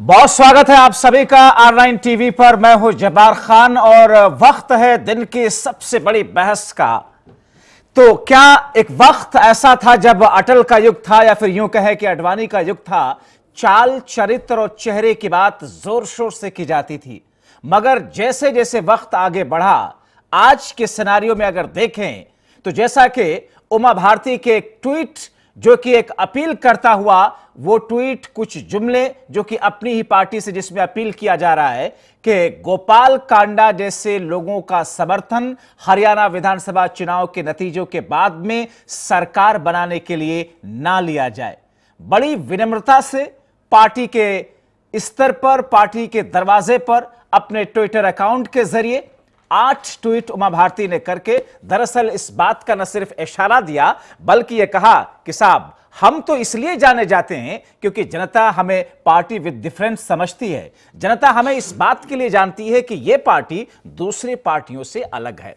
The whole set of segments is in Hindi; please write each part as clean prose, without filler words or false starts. बहुत स्वागत है आप सभी का R9 टीवी पर। मैं हूं जब्बार खान और वक्त है दिन की सबसे बड़ी बहस का। तो क्या एक वक्त ऐसा था जब अटल का युग था, या फिर यूं कहें कि अडवाणी का युग था, चाल, चरित्र और चेहरे की बात जोर शोर से की जाती थी। मगर जैसे जैसे वक्त आगे बढ़ा, आज के सिनेरियो में अगर देखें तो जैसा कि उमा भारती के एक ट्वीट जो कि एक अपील करता हुआ, वो ट्वीट कुछ जुमले जो कि अपनी ही पार्टी से, जिसमें अपील किया जा रहा है कि गोपाल कांडा जैसे लोगों का समर्थन हरियाणा विधानसभा चुनाव के नतीजों के बाद में सरकार बनाने के लिए ना लिया जाए। बड़ी विनम्रता से पार्टी के स्तर पर, पार्टी के दरवाजे पर अपने ट्विटर अकाउंट के जरिए 8 ट्वीट उमा भारती ने करके दरअसल इस बात का न सिर्फ इशारा दिया, बल्कि यह कहा कि साहब, हम तो इसलिए जाने जाते हैं क्योंकि जनता हमें पार्टी विद डिफरेंस समझती है। जनता हमें इस बात के लिए जानती है कि यह पार्टी दूसरी पार्टियों से अलग है।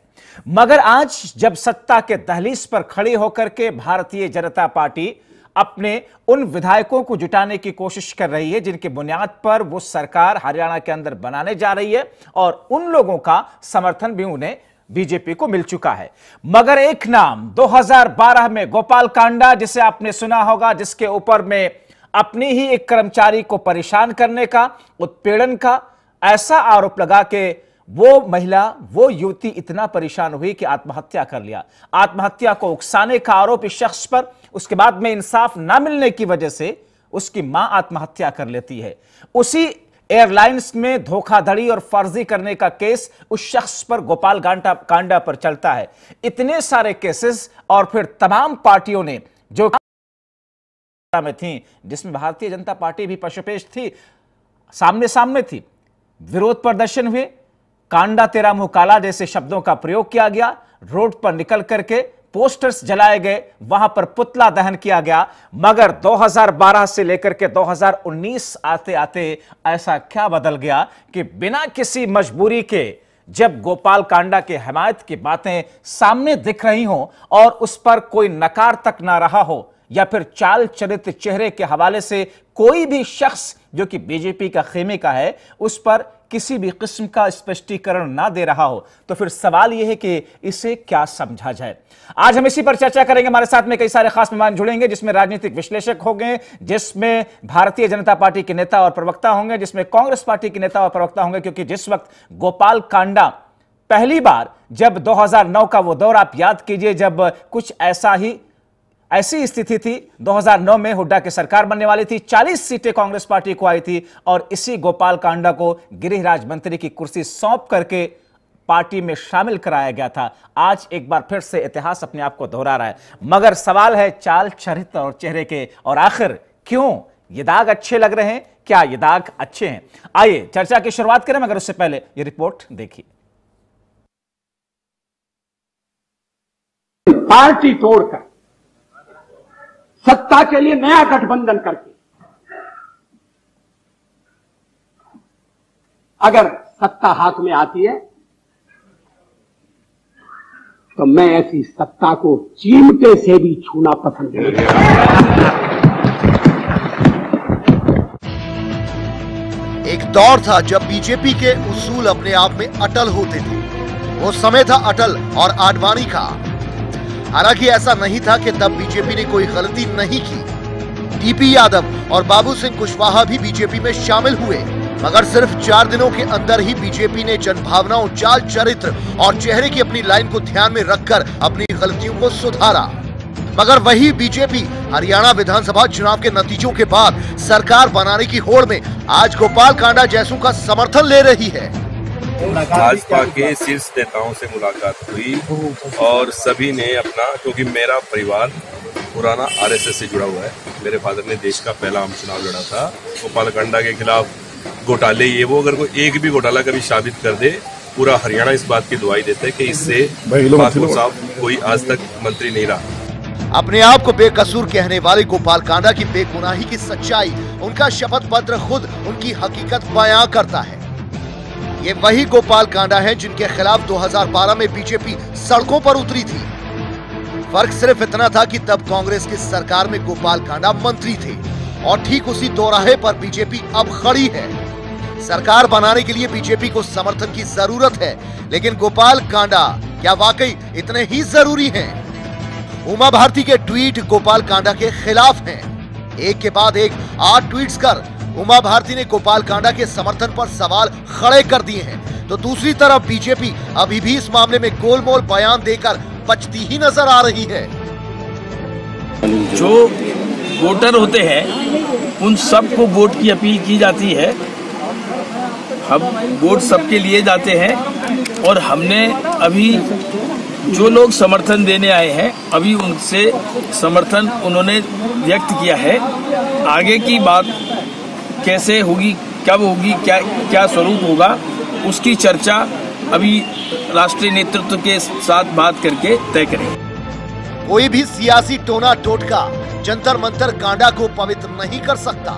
मगर आज जब सत्ता के दहलीज पर खड़े होकर के भारतीय जनता पार्टी अपने उन विधायकों को जुटाने की कोशिश कर रही है जिनके बुनियाद पर वो सरकार हरियाणा के अंदर बनाने जा रही है, और उन लोगों का समर्थन भी उन्हें बीजेपी को मिल चुका है। मगर एक नाम 2012 में गोपाल कांडा, जिसे आपने सुना होगा, जिसके ऊपर में अपनी ही एक कर्मचारी को परेशान करने का, उत्पीड़न का ऐसा आरोप लगा के वो महिला, वो युवती इतना परेशान हुई कि आत्महत्या कर लिया। आत्महत्या को उकसाने का आरोप इस शख्स पर, उसके बाद में इंसाफ ना मिलने की वजह से उसकी मां आत्महत्या कर लेती है। उसी एयरलाइंस में धोखाधड़ी और फर्जी करने का केस उस शख्स पर, गोपाल कांडा पर चलता है। इतने सारे केसेस, और फिर तमाम पार्टियों ने जो में थी, जिसमें भारतीय जनता पार्टी भी पशुपेश थी, सामने सामने थी, विरोध प्रदर्शन हुए, कांडा तेरा मुंह काला जैसे शब्दों का प्रयोग किया गया, रोड पर निकल करके पोस्टर्स जलाए गए, वहां पर पुतला दहन किया गया। मगर 2012 से लेकर के 2019 आते आते ऐसा क्या बदल गया कि बिना किसी मजबूरी के जब गोपाल कांडा के हिमायत की बातें सामने दिख रही हों और उस पर कोई नकार तक ना रहा हो, या फिर चाल, चरित्र, चेहरे के हवाले से कोई भी शख्स जो कि बीजेपी का खेमे का है उस पर किसी भी किस्म का स्पष्टीकरण ना दे रहा हो, तो फिर सवाल यह है कि इसे क्या समझा जाए। आज हम इसी पर चर्चा करेंगे। हमारे साथ में कई सारे खास मेहमान जुड़ेंगे, जिसमें राजनीतिक विश्लेषक होंगे, जिसमें भारतीय जनता पार्टी के नेता और प्रवक्ता होंगे, जिसमें कांग्रेस पार्टी के नेता और प्रवक्ता होंगे, क्योंकि जिस वक्त गोपाल कांडा पहली बार, जब 2009 का वो दौर आप याद कीजिए, जब कुछ ऐसी स्थिति थी, 2009 में हुड्डा की सरकार बनने वाली थी, 40 सीटें कांग्रेस पार्टी को आई थी, और इसी गोपाल कांडा को गृह राज्य मंत्री की कुर्सी सौंप करके पार्टी में शामिल कराया गया था। आज एक बार फिर से इतिहास अपने आप को दोहरा रहा है। मगर सवाल है चाल, चरित्र और चेहरे के, और आखिर क्यों ये दाग अच्छे लग रहे हैं? क्या ये दाग अच्छे हैं? आइए चर्चा की शुरुआत करें, मगर उससे पहले ये रिपोर्ट देखिए। पार्टी तोड़कर सत्ता के लिए नया गठबंधन करके अगर सत्ता हाथ में आती है तो मैं ऐसी सत्ता को चिमटे से भी छूना पसंद नहीं करता। एक दौर था जब बीजेपी के उसूल अपने आप में अटल होते थे। वो समय था अटल और आडवाणी का। हालांकि ऐसा नहीं था कि तब बीजेपी ने कोई गलती नहीं की। टीपी यादव और बाबू सिंह कुशवाहा भी बीजेपी में शामिल हुए, मगर सिर्फ 4 दिनों के अंदर ही बीजेपी ने जनभावनाओं, चाल, चरित्र और चेहरे की अपनी लाइन को ध्यान में रखकर अपनी गलतियों को सुधारा। मगर वही बीजेपी हरियाणा विधानसभा चुनाव के नतीजों के बाद सरकार बनाने की होड़ में आज गोपाल कांडा जैसों का समर्थन ले रही है। भाजपा के शीर्ष नेताओं से मुलाकात हुई और सभी ने अपना, क्योंकि मेरा परिवार पुराना आरएसएस से जुड़ा हुआ है, मेरे फादर ने देश का पहला आम चुनाव लड़ा था। गोपाल कांडा के खिलाफ घोटाले, ये वो, अगर कोई एक भी घोटाला कभी साबित कर दे, पूरा हरियाणा इस बात की दुआई देता है कि इससे साहब कोई आज तक मंत्री नहीं रहा। अपने आप को बेकसूर कहने वाले गोपाल कांडा की बेगुनाही की सच्चाई, उनका शपथ पत्र खुद उनकी हकीकत बयां करता है। ये वही गोपाल कांडा है जिनके खिलाफ 2012 में बीजेपी सड़कों पर उतरी थी। फर्क सिर्फ इतना था कि तब कांग्रेस की सरकार में गोपाल कांडा मंत्री थे और ठीक उसी चौराहे पर बीजेपी अब खड़ी है। सरकार बनाने के लिए बीजेपी को समर्थन की जरूरत है, लेकिन गोपाल कांडा क्या वाकई इतने ही जरूरी हैं? उमा भारती के ट्वीट गोपाल कांडा के खिलाफ हैं। एक के बाद एक 8 ट्वीट्स कर उमा भारती ने गोपाल कांडा के समर्थन पर सवाल खड़े कर दिए हैं, तो दूसरी तरफ बीजेपी अभी भी इस मामले में गोलमोल बयान देकर बचती ही नजर आ रही है। जो वोटर होते हैं उन सबको वोट की अपील की जाती है, हम वोट सबके लिए जाते हैं और हमने अभी जो लोग समर्थन देने आए हैं अभी उनसे समर्थन उन्होंने व्यक्त किया है। आगे की बात कैसे होगी, कब होगी, क्या स्वरूप होगा, उसकी चर्चा अभी राष्ट्रीय नेतृत्व के साथ बात करके तय करेंगे। कोई भी सियासी टोना टोटका जंतर मंतर कांडा को पवित्र नहीं कर सकता।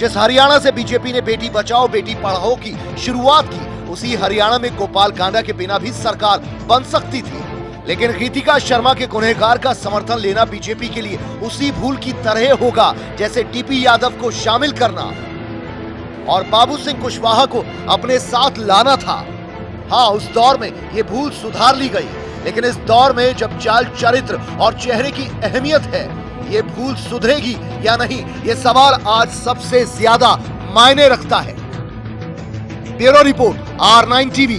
जिस हरियाणा से बीजेपी ने बेटी बचाओ बेटी पढ़ाओ की शुरुआत की, उसी हरियाणा में गोपाल कांडा के बिना भी सरकार बन सकती थी, लेकिन रितिका शर्मा के गुनहगार का समर्थन लेना बीजेपी के लिए उसी भूल की तरह होगा जैसे टीपी यादव को शामिल करना और बाबू सिंह कुशवाहा को अपने साथ लाना था। हाँ, उस दौर में ये भूल सुधार ली गई, लेकिन इस दौर में जब चाल चरित्र और चेहरे की अहमियत है, ये भूल सुधरेगी या नहीं, ये सवाल आज सबसे ज्यादा मायने रखता है। Bureau report R9 TV.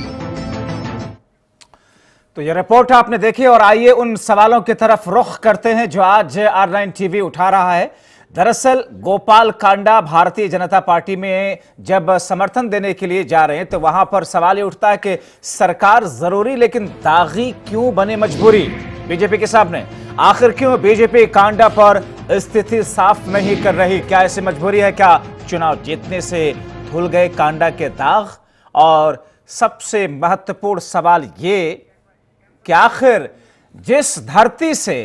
तो ये रिपोर्ट आपने देखी और आइए उन सवालों की तरफ रुख करते हैं जो आज R9 टीवी उठा रहा है। दरअसल गोपाल कांडा भारतीय जनता पार्टी में जब समर्थन देने के लिए जा रहे हैं तो वहां पर सवाल ये उठता है कि सरकार जरूरी लेकिन दागी क्यों बने मजबूरी बीजेपी के सामने। आखिर क्यों बीजेपी कांडा पर स्थिति साफ नहीं कर रही? क्या ऐसी मजबूरी है? क्या चुनाव जीतने से धुल गए कांडा के दाग? और सबसे महत्वपूर्ण सवाल ये कि आखिर जिस धरती से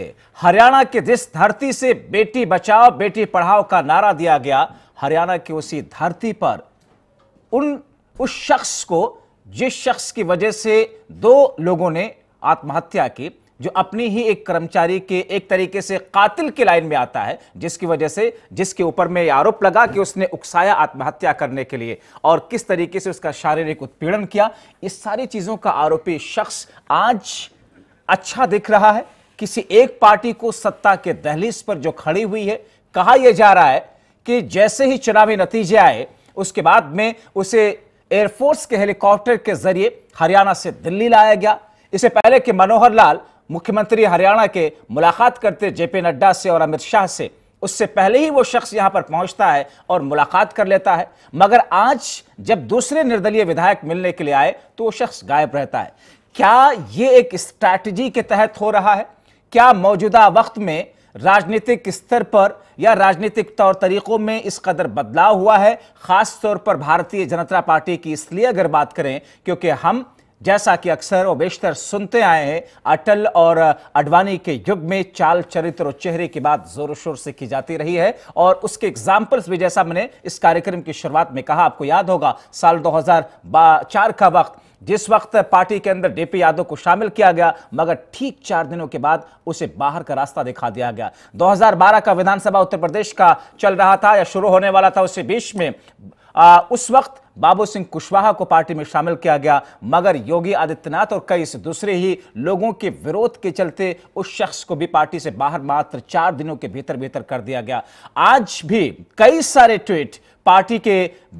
हरियाणा के जिस धरती से बेटी बचाओ बेटी पढ़ाओ का नारा दिया गया, हरियाणा की उसी धरती पर उस शख्स को जिस शख्स की वजह से 2 लोगों ने आत्महत्या की, जो अपनी ही एक कर्मचारी के एक तरीके से कातिल की लाइन में आता है, जिसकी वजह से जिसके ऊपर में आरोप लगा कि उसने उकसाया आत्महत्या करने के लिए और किस तरीके से उसका शारीरिक उत्पीड़न किया, इस सारी चीजों का आरोपी शख्स आज अच्छा दिख रहा है किसी एक पार्टी को सत्ता के दहलीज पर जो खड़ी हुई है। कहा यह जा रहा है कि जैसे ही चुनावी नतीजे आए उसके बाद में उसे एयरफोर्स के हेलीकॉप्टर के जरिए हरियाणा से दिल्ली लाया गया। इससे पहले कि मनोहर लाल मुख्यमंत्री हरियाणा के मुलाकात करते जेपी नड्डा से और अमित शाह से, उससे पहले ही वो शख्स यहां पर पहुंचता है और मुलाकात कर लेता है। मगर आज जब दूसरे निर्दलीय विधायक मिलने के लिए आए तो वो शख्स गायब रहता है। क्या ये एक स्ट्रैटेजी के तहत हो रहा है? क्या मौजूदा वक्त में राजनीतिक स्तर पर या राजनीतिक तौर तरीकों में इस कदर बदलाव हुआ है? खास तौर पर भारतीय जनता पार्टी की इसलिए अगर बात करें क्योंकि हम जैसा कि अक्सर और बेशतर सुनते आए हैं, अटल और अडवाणी के युग में चाल चरित्र और चेहरे की बात जोर शोर से की जाती रही है और उसके एग्जाम्पल्स भी, जैसा मैंने इस कार्यक्रम की शुरुआत में कहा, आपको याद होगा साल 2004 का वक्त, जिस वक्त पार्टी के अंदर डीपी यादव को शामिल किया गया मगर ठीक 4 दिनों के बाद उसे बाहर का रास्ता दिखा दिया गया। 2012 का विधानसभा उत्तर प्रदेश का चल रहा था या शुरू होने वाला था, उसी बीच में उस वक्त बाबू सिंह कुशवाहा को पार्टी में शामिल किया गया मगर योगी आदित्यनाथ और कई दूसरे ही लोगों के विरोध के चलते उस शख्स को भी पार्टी से बाहर मात्र 4 दिनों के भीतर कर दिया गया। आज भी कई सारे ट्वीट पार्टी के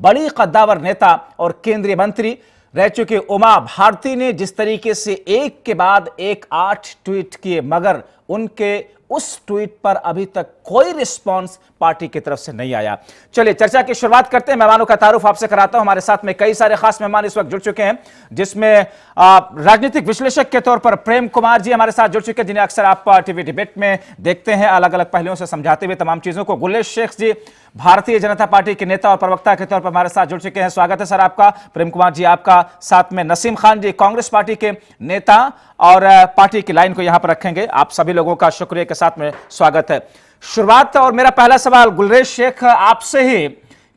बड़ी कद्दावर नेता और केंद्रीय मंत्री रह चुके उमा भारती ने जिस तरीके से एक के बाद एक 8 ट्वीट किए मगर उनके उस ट्वीट पर अभी तक कोई रिस्पांस पार्टी की तरफ से नहीं आया। चलिए चर्चा की शुरुआत करते हैं। मेहमानों का तारुफ आपसे कराता हूं। हमारे साथ में कई सारे खास मेहमान इस वक्त जुड़ चुके हैं जिसमें राजनीतिक विश्लेषक के तौर पर प्रेम कुमार जी हमारे साथ जुड़ चुके हैं, जिन्हें अक्सर आप टीवी डिबेट में देखते हैं अलग अलग पहलुओं से समझाते हुए तमाम चीजों को। गुलेश शेख जी भारतीय जनता पार्टी के नेता और प्रवक्ता के तौर पर हमारे साथ जुड़ चुके हैं, स्वागत है सर आपका। प्रेम कुमार जी आपका, साथ में नसीम खान जी कांग्रेस पार्टी के नेता और पार्टी की लाइन को यहां पर रखेंगे। आप सभी लोगों का शुक्रिया के साथ में स्वागत है। शुरुआत और मेरा पहला सवाल गुलरेज शेख आपसे ही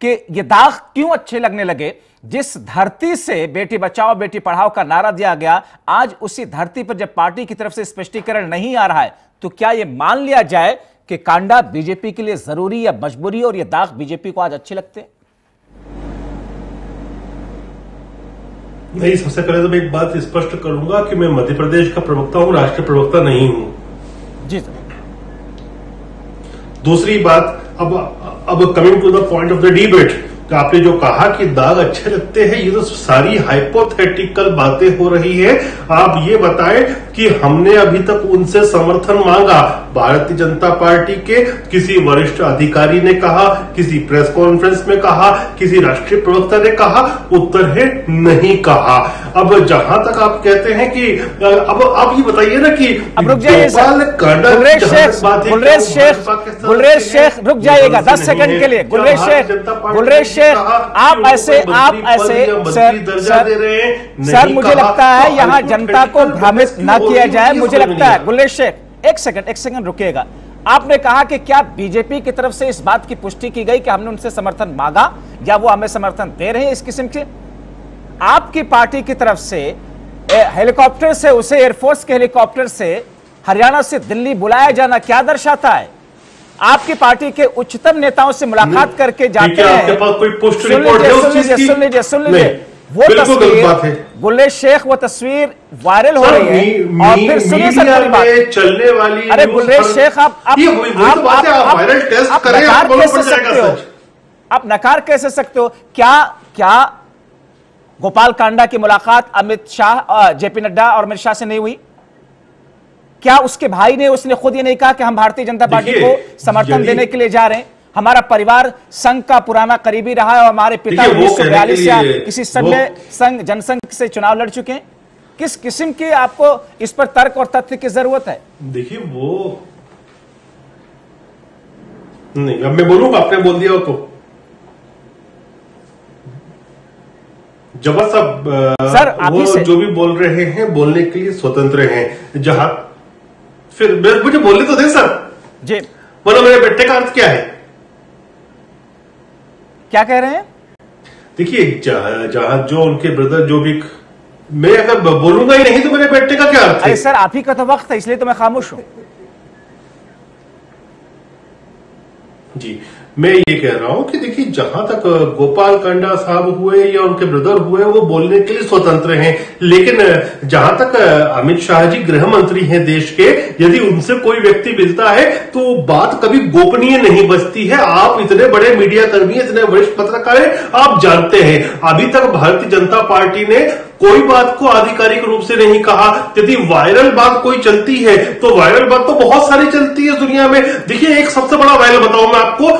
कि ये दाग क्यों अच्छे लगने लगे? जिस धरती से बेटी बचाओ बेटी पढ़ाओ का नारा दिया गया, आज उसी धरती पर जब पार्टी की तरफ से स्पष्टीकरण नहीं आ रहा है तो क्या यह मान लिया जाए कि कांडा बीजेपी के लिए जरूरी या मजबूरी, और ये दाग बीजेपी को आज अच्छे लगते हैं? नहीं, सबसे पहले तो मैं एक बात स्पष्ट करूंगा कि मैं मध्य प्रदेश का प्रवक्ता हूं, राष्ट्रीय प्रवक्ता नहीं हूं। जी सर। दूसरी बात, अब coming to the point of the debate, आपने जो कहा कि दाग अच्छे लगते हैं, ये तो सारी हाइपोथेटिकल बातें हो रही है। आप ये बताएं कि हमने अभी तक उनसे समर्थन मांगा? भारतीय जनता पार्टी के किसी वरिष्ठ अधिकारी ने कहा, किसी प्रेस कॉन्फ्रेंस में कहा, किसी राष्ट्रीय प्रवक्ता ने कहा? उत्तर है नहीं कहा। अब जहां तक आप कहते हैं कि अब आप ये बताइए ना कि गुलरेज शेख, रुक जाइएगा 10 सेकंड के लिए। गुलरेज शेख, आप ऐसे सर, मुझे लगता है यहाँ जनता को भ्रमित न किया जाए। मुझे लगता है गुलेश शेख, एक सेकंड रुकिएगा। आपने कहा कि क्या बीजेपी की तरफ से इस बात की पुष्टि की गई कि हमने उनसे समर्थन मांगा या वो हमें समर्थन दे रहे हैं? इस किस्म के आपकी पार्टी की तरफ से हेलीकॉप्टर से, उसे एयरफोर्स के हेलीकॉप्टर से हरियाणा से दिल्ली बुलाया जाना क्या दर्शाता है? आपकी पार्टी के उच्चतम नेताओं से मुलाकात करके जाते हैं। सुन लीजिए वो तस्वीर, गुलेश शेख, वो तस्वीर वायरल हो रही है। और फिर सुनिए सर मेरी बात चलने वाली। अरे गुलेश शेख, आप नकार कैसे सकते हो? क्या गोपाल कांडा की मुलाकात अमित शाह, जेपी नड्डा और अमित शाह से नहीं हुई? क्या उसके भाई ने, उसने खुद ये नहीं कहा कि हम भारतीय जनता पार्टी को समर्थन देने के लिए जा रहे हैं? हमारा परिवार संघ का पुराना करीबी रहा है और हमारे पिता 1942 या किसी संघ जनसंघ से चुनाव लड़ चुके हैं। किस किस्म के आपको इस पर तर्क और तथ्य की जरूरत है? देखिए वो नहीं, अब मैं बोलूंगा, आपने बोल दिया हो तो जब सर वो जो भी बोल रहे हैं बोलने के लिए स्वतंत्र हैं। जहां फिर मुझे बोलने तो दे सर जी। बोलो मेरे बेटे का अर्थ क्या है, क्या कह रहे हैं? देखिए जहां जो उनके ब्रदर जो भी, मैं अगर बोलूंगा ही नहीं तो मेरे बेटे का क्या अर्थ है? सर आप ही का तो वक्त है, इसलिए तो मैं खामोश हूं जी। मैं ये कह रहा हूं कि देखिए जहां तक गोपाल कांडा साहब हुए या उनके ब्रदर हुए, वो बोलने के लिए स्वतंत्र हैं। लेकिन जहां तक अमित शाह जी गृह मंत्री हैं देश के, यदि उनसे कोई व्यक्ति मिलता है तो बात कभी गोपनीय नहीं बचती है। आप इतने बड़े मीडिया कर्मी, इतने वरिष्ठ पत्रकार हैं, आप जानते हैं। अभी तक भारतीय जनता पार्टी ने कोई बात को आधिकारिक रूप से नहीं कहा। यदि वायरल बात कोई चलती है तो वायरल बात तो बहुत सारी चलती है दुनिया में। देखिए एक सबसे बड़ा वायरल बताऊं मैं आपको,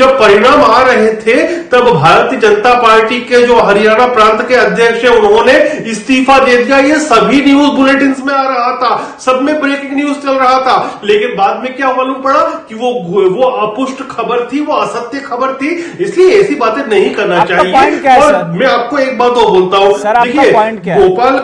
जब परिणाम आ रहे थे तब भारतीय जनता पार्टी के जो हरियाणा प्रांत के अध्यक्ष हैं उन्होंने इस्तीफा दे दिया। ये सभी न्यूज बुलेटिन में आ रहा था, सब में ब्रेकिंग न्यूज चल रहा था। लेकिन बाद में क्या मालूम पड़ा कि वो अपुष्ट खबर थी, वो असत्य खबर थी। इसलिए ऐसी बातें नहीं करना चाहिए। और मैं आपको एक बात और बोलता हूँ, देखिए गोपाल,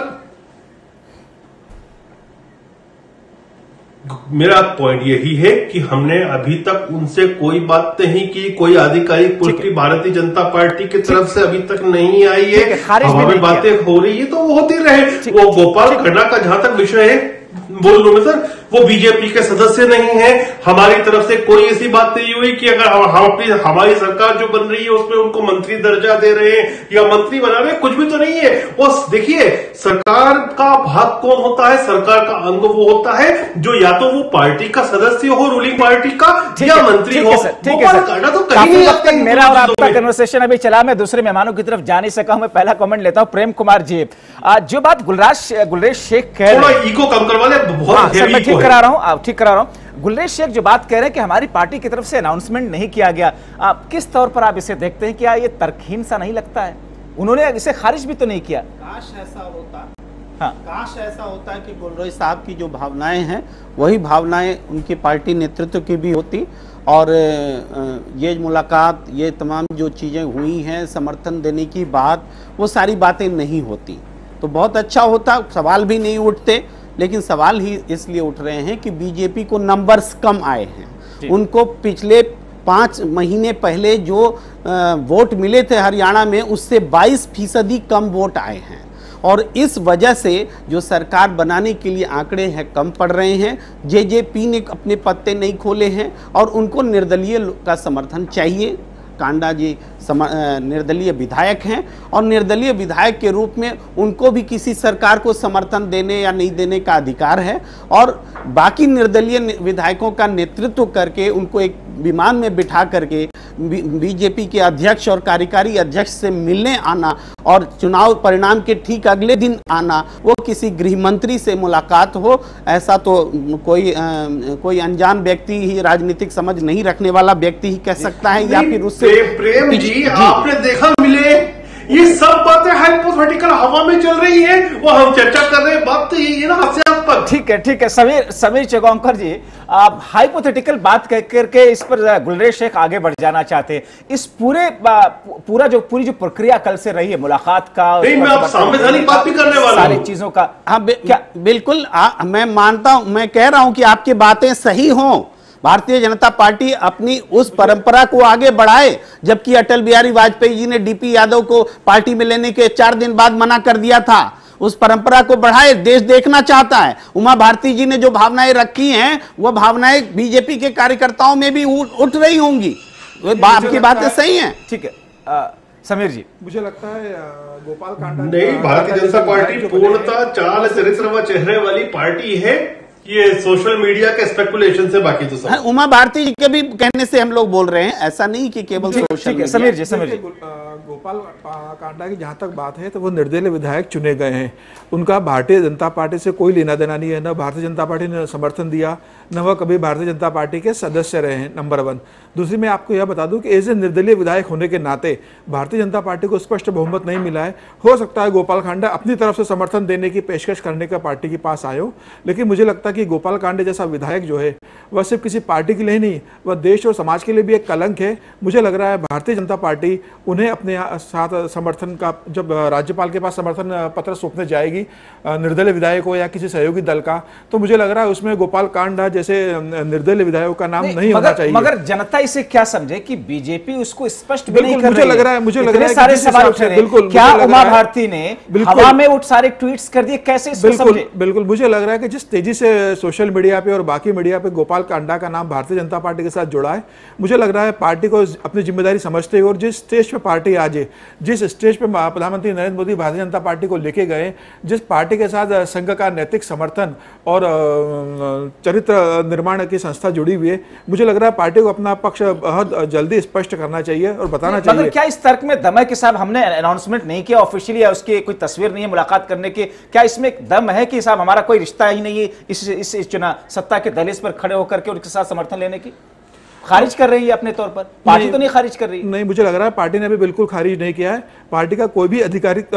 मेरा पॉइंट यही है कि हमने अभी तक उनसे कोई बात नहीं की, कोई आधिकारिक पुष्टि भारतीय जनता पार्टी की तरफ से अभी तक नहीं आई है। हमें बातें हो रही है तो वो होती रहे। वो गोपाल कांडा का जहां तक विषय है, बोल लू मैं सर, वो बीजेपी के सदस्य नहीं है। हमारी तरफ से कोई ऐसी बात नहीं हुई कि अगर हमारी सरकार जो बन रही है उसमें उनको मंत्री दर्जा दे रहे हैं या मंत्री बना रहे हैं, कुछ भी तो नहीं है। और देखिए सरकार का भाग कौन होता है? सरकार का अंग वो होता है जो या तो वो पार्टी का सदस्य हो, रूलिंग पार्टी का, या मंत्री हो। मेरा और आपका कन्वर्सेशन अभी चला, मैं दूसरे मेहमानों की तरफ जा नहीं सका हूं। मैं पहला कॉमेंट लेता हूँ प्रेम कुमार जी। जो बात गुलरेज शेख कह रहे हैं, ईगो कम करवा ले, बहुत ठीक करा रहा हूं। गुलरेज शेख जो बात कह रहे हैं कि हमारी पार्टी की तरफ से अनाउंसमेंट नहीं किया गया, आप किस तौर पर आप इसे देखते हैं? क्या ये तर्कहीन सा नहीं लगता है? उन्होंने इसे खारिज भी तो नहीं किया। काश ऐसा होता, हाँ। काश ऐसा होता कि गुलरेज साहब की जो भावनाएं हैं वही भावनाएं उनकी पार्टी नेतृत्व की भी होती, और ये मुलाकात, ये तमाम जो चीज़ें हुई हैं, समर्थन देने की बात, वो सारी बातें नहीं होती तो बहुत अच्छा होता। सवाल भी नहीं उठते, लेकिन सवाल ही इसलिए उठ रहे हैं कि बीजेपी को नंबर्स कम आए हैं। उनको पिछले 5 महीने पहले जो वोट मिले थे हरियाणा में, उससे 22% कम वोट आए हैं। और इस वजह से जो सरकार बनाने के लिए आंकड़े हैं कम पड़ रहे हैं। जेजेपी ने अपने पत्ते नहीं खोले हैं और उनको निर्दलीय का समर्थन चाहिए। कांडा जी निर्दलीय विधायक हैं और निर्दलीय विधायक के रूप में उनको भी किसी सरकार को समर्थन देने या नहीं देने का अधिकार है और बाकी निर्दलीय विधायकों का नेतृत्व करके उनको एक विमान में बिठा करके बीजेपी के अध्यक्ष और कार्यकारी अध्यक्ष से मिलने आना और चुनाव परिणाम के ठीक अगले दिन आना, वो किसी गृह मंत्री से मुलाकात हो, ऐसा तो कोई अनजान व्यक्ति ही, राजनीतिक समझ नहीं रखने वाला व्यक्ति ही कह सकता है या फिर उससे प्रेम जी आपने देखा मिले। ये सब बातें हाइपोथेटिकल हवा में चल रही है, वो हम चर्चा कर रहे हैं, बात तो ये ना हास्यास्पद। ठीक है समीर चगोंकर जी, आप हाइपोथेटिकल बात कह करके इस पर गुलरेज शेख आगे बढ़ जाना चाहते हैं। इस पूरी जो प्रक्रिया कल से रही है मुलाकात का, नहीं मैं आप संवैधानिक बात भी करने वाला सारी चीजों का, हाँ बिल्कुल मैं मानता हूँ, मैं कह रहा हूँ कि आपकी बातें सही हों। भारतीय जनता पार्टी अपनी उस परंपरा को आगे बढ़ाए, जबकि अटल बिहारी वाजपेयी जी ने डीपी यादव को पार्टी में लेने के 4 दिन बाद मना कर दिया था। उस परंपरा को बढ़ाए, देश देखना चाहता है। उमा भारती जी ने जो भावनाएं रखी हैं वो भावनाएं बीजेपी के कार्यकर्ताओं में भी उठ रही होंगी। आपकी बातें सही हैं। ठीक है समीर जी, मुझे लगता है गोपाल कांडा नहीं, भारतीय जनता पार्टी पूर्णतः चाल चरित्र व चेहरे वाली पार्टी है। ये सोशल मीडिया के स्पेकुलेशन से बाकी तो सब उमा भारती के भी कहने से हम लोग बोल रहे हैं, ऐसा नहीं कि केवल सोशल मीडिया। समीर जी गोपाल कांडा की जहाँ तक बात है तो वो निर्दलीय विधायक चुने गए हैं, उनका भारतीय जनता पार्टी से कोई लेना देना नहीं है। ना भारतीय जनता पार्टी ने समर्थन दिया, न वह कभी भारतीय जनता पार्टी के सदस्य रहे हैं, नंबर 1। दूसरी मैं आपको यह बता दूं कि एज ए निर्दलीय विधायक होने के नाते भारतीय जनता पार्टी को स्पष्ट बहुमत नहीं मिला है। हो सकता है गोपाल कांडा अपनी तरफ से समर्थन देने की पेशकश करने का पार्टी के पास आए हो, लेकिन मुझे लगता है कि गोपाल कांडा जैसा विधायक जो है वह सिर्फ किसी पार्टी के लिए नहीं, वह देश और समाज के लिए भी एक कलंक है। मुझे लग रहा है भारतीय जनता पार्टी उन्हें अपने साथ समर्थन का, जब राज्यपाल के पास समर्थन पत्र सौंपने जाएगी निर्दलीय विधायक हो या किसी सहयोगी दल का, तो मुझे लग रहा है उसमें गोपाल कांडा जैसे निर्दलीय विधायक का नाम नहीं होना चाहिए। मगर जनता इसे क्या समझे कि बीजेपी उसको स्पष्ट भी नहीं कर रही। मुझे लग रहा है सारे सवाल उठ रहे हैं। क्या उमा भारती ने हवा में उठ सारे ट्वीट्स कर दिए, कैसे इसको समझे? बिल्कुल मुझे लग रहा है कि जिस तेजी से सोशल मीडिया पे और बाकी मीडिया पे गोपाल कांडा का नाम भारतीय जनता पार्टी के साथ जुड़ा है, मुझे लग रहा है पार्टी को अपनी जिम्मेदारी समझते हुए और जिस स्टेज पे पार्टी आज है, जिस स्टेज पे प्रधानमंत्री नरेंद्र मोदी भारतीय जनता पार्टी को लेके गए, जिस पार्टी के साथ संघ का नैतिक समर्थन और चरित्र निर्माण की संस्था जुड़ी हुई है, मुझे लग रहा है पार्टी को अपना पक्ष बहुत जल्दी स्पष्ट करना चाहिए और बताना चाहिए। क्या इस तर्क में दम है कि साहब हमने अनाउंसमेंट नहीं किया ऑफिशियली या उसकी कोई तस्वीर नहीं है मुलाकात करने के, क्या इसमें दम है कि साहब हमारा कोई रिश्ता ही नहीं है इस चुनाव सत्ता के दहलीज पर खड़े होकर के उनके साथ समर्थन लेने की? खारिज कर रही है अपने तौर पर पार्टी, तो नहीं खारिज कर रही? नहीं, मुझे लग रहा है पार्टी ने भी बिल्कुल खारिज नहीं किया है। पार्टी का कोई भी अधिकृत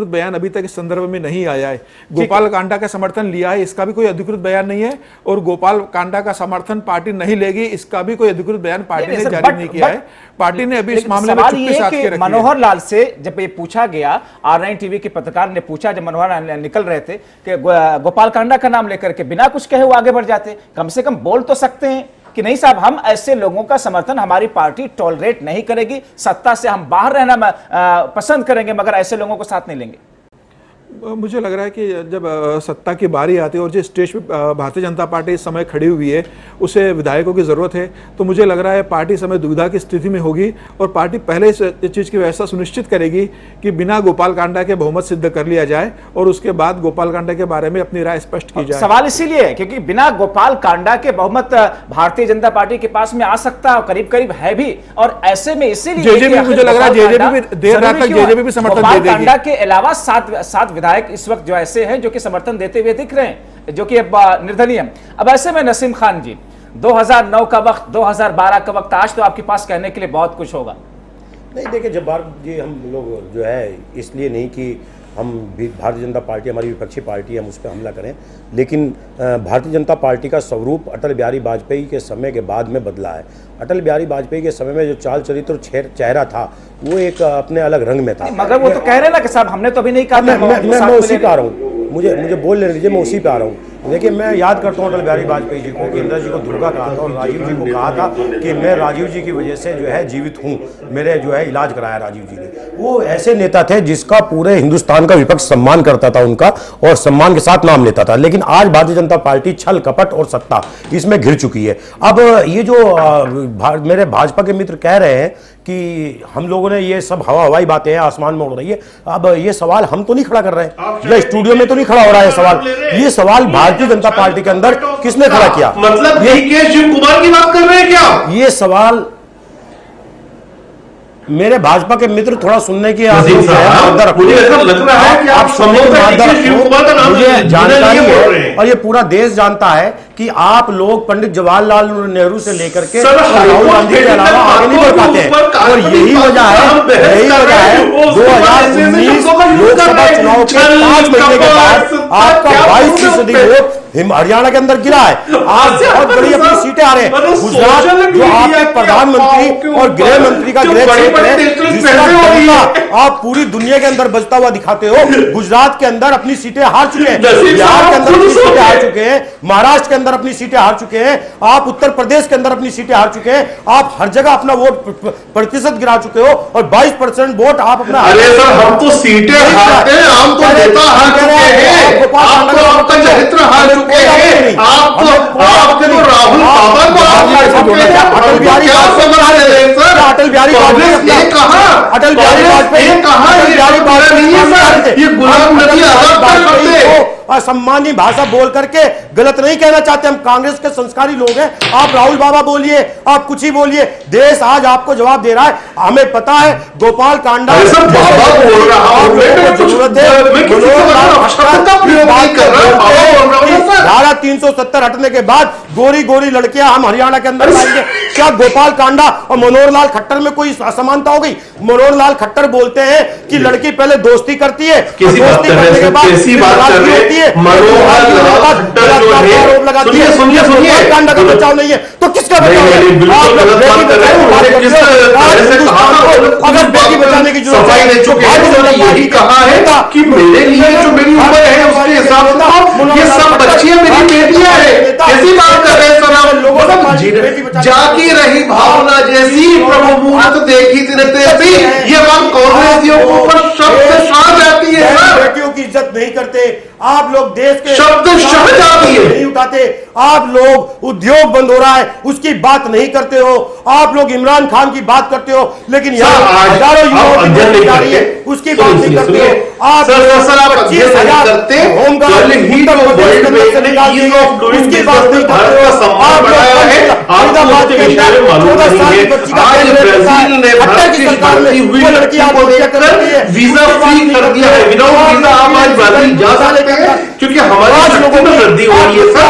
बयान अभी तक इस संदर्भ में नहीं आया है। गोपाल कांडा का समर्थन लिया है, इसका भी कोई अधिकृत बयान नहीं है, और गोपाल कांडा का समर्थन पार्टी नहीं लेगी, इसका भी कोई अधिकृत बयान पार्टी ने जारी नहीं किया है। पार्टी ने अभी इस मामले में चुप्पी साध के रखी। मनोहर लाल से जब ये पूछा गया, R9 टीवी के पत्रकार ने पूछा जब मनोहर लाल निकल रहे थे कि गोपाल कांडा का नाम लेकर के बिना कुछ कहे वो आगे बढ़ जाते, कम से कम बोल तो सकते हैं कि नहीं साहब हम ऐसे लोगों का समर्थन हमारी पार्टी टॉलरेट नहीं करेगी, सत्ता से हम बाहर रहना पसंद करेंगे मगर ऐसे लोगों को साथ नहीं लेंगे। मुझे लग रहा है कि जब सत्ता की बारी आती है और जिस स्टेज पर भारतीय जनता पार्टी इस समय खड़ी हुई है उसे विधायकों की ज़रूरत है, तो मुझे लग रहा है पार्टी इस समय दुविधा की स्थिति में होगी और पार्टी पहले इस चीज़ की व्यवस्था सुनिश्चित करेगी कि बिना गोपाल कांडा के बहुमत सिद्ध कर लिया जाए और उसके बाद गोपाल कांडा के बारे में अपनी राय स्पष्ट की जाए। सवाल इसीलिए है क्योंकि बिना गोपाल कांडा के बहुमत भारतीय जनता पार्टी के पास में आ सकता है, करीब करीब है भी, और ऐसे में इसीलिए मुझे लग रहा है जेजेपी देर रात तक जेजेपी भी समर्थन दे देगी। कांडा के अलावा 7 विधायक इस वक्त जो ऐसे हैं जो कि समर्थन देते हुए दिख रहे हैं, जो कि निर्दलीय हैं। अब ऐसे में नसीम खान जी, 2009 का वक्त, 2012 का वक्त, आज तो आपके पास कहने के लिए बहुत कुछ होगा। नहीं देखिए, जब जी हम लोग जो है इसलिए नहीं कि हम भी भारतीय जनता पार्टी हमारी विपक्षी पार्टी है, हम उस पर हमला करें, लेकिन भारतीय जनता पार्टी का स्वरूप अटल बिहारी वाजपेयी के समय के बाद में बदला है। अटल बिहारी वाजपेयी के समय में जो चाल चरित्र और चेहरा था वो एक अपने अलग रंग में था। मगर वो तो कह रहे ना कि साहब हमने तो अभी नहीं कहा, मैं उसी पर आ रहा हूँ, मुझे बोल लेने दीजिए, मैं उसी पर आ रहा हूँ। देखिए, मैं याद करता हूँ अटल बिहारी वाजपेयी जी को कि इंदिरा जी को दुर्गा कहा था और राजीव जी को कहा था कि मैं राजीव जी की वजह से जो है जीवित हूँ, मेरे जो है इलाज कराया राजीव जी ने। वो ऐसे नेता थे जिसका पूरे हिंदुस्तान का विपक्ष सम्मान करता था उनका, और सम्मान के साथ नाम लेता था। लेकिन आज भारतीय जनता पार्टी छल, कपट और सत्ता इसमें घिर चुकी है। अब ये जो मेरे भाजपा के मित्र कह रहे हैं कि हम लोगों ने ये सब हवा हवाई बातें हैं, आसमान में उड़ रही है, अब ये सवाल हम तो नहीं खड़ा कर रहे हैं या स्टूडियो में तो नहीं खड़ा हो रहा है सवाल, ये सवाल भारतीय जनता पार्टी के अंदर किसने खड़ा किया? मतलब ये शिव कुमार की बात कर रहे हैं क्या? ये सवाल मेरे भाजपा के मित्र थोड़ा सुनने की जानकारी है, और ये पूरा देश जानता है कि आप लोग पंडित जवाहरलाल नेहरू से लेकर के राहुल गांधी के अलावा आगे नहीं बढ़ पाते हैं। और यही वजह है, यही वजह है 2019 लोकसभा चुनाव के 5 महीने के बाद आपका 22% वोट हरियाणा के अंदर गिरा है। आज बहुत बड़ी अपनी सीटें आ रहे हैं। गुजरात जो आपके प्रधानमंत्री और गृह मंत्री का गृह क्षेत्र है, जिसका आप पूरी दुनिया के अंदर बजता हुआ दिखाते हो, गुजरात के अंदर अपनी सीटें हार चुके हैं, बिहार के अंदर अपनी सीटें हार चुके हैं, महाराष्ट्र के अंदर अपनी सीटें हार चुके हैं, आप उत्तर प्रदेश के अंदर अपनी सीटें हार चुके हैं। आप हर जगह अपना वोट प्रतिशत गिरा चुके हो और 22% वोट आप अपना सीटें असम्मानी भाषा बोल करके गलत नहीं कहना चाहते। हम कांग्रेस के संस्कारी लोग हैं। आप राहुल बाबा बोलिए, आप कुछ ही बोलिए, देश आज आपको जवाब दे रहा है। हमें पता है गोपाल कांडा धारा 370 हटने के बाद गोरी गोरी लड़कियां हम हरियाणा के अंदर लाएंगे। क्या गोपाल कांडा और मनोहर लाल खट्टर में कोई असमानता हो गई? मनोहर लाल खट्टर बोलते हैं कि लड़की पहले दोस्ती करती है, दोस्ती करने के बाद आरोप लगाती है। गोपाल कांडा का बचाव नहीं है तो किसका बचाव है? अगर बेटी बचाने की जरूरत कैसी बात कर रहे हैं सर आप लोगों जाकी रही भावना जैसी प्रभु मुहूर्त देखी तैसी। ये बात कांग्रेसियों को ऊपर शब्द शाह जाती है। बेटियों की इज्जत नहीं करते आप लोग, देश के शब्द शाह जाती है नहीं उठाते आप लोग, उद्योग बंद हो रहा है उसकी बात नहीं करते हो आप लोग, इमरान खान की बात करते हो लेकिन यहाँ हजारों युवाओं उसकी बात नहीं करते हो आप। 25,000 उसकी बात नहीं करते हो आप लोग। क्योंकि हमारे लोगों में वृद्धि हो रही है सर,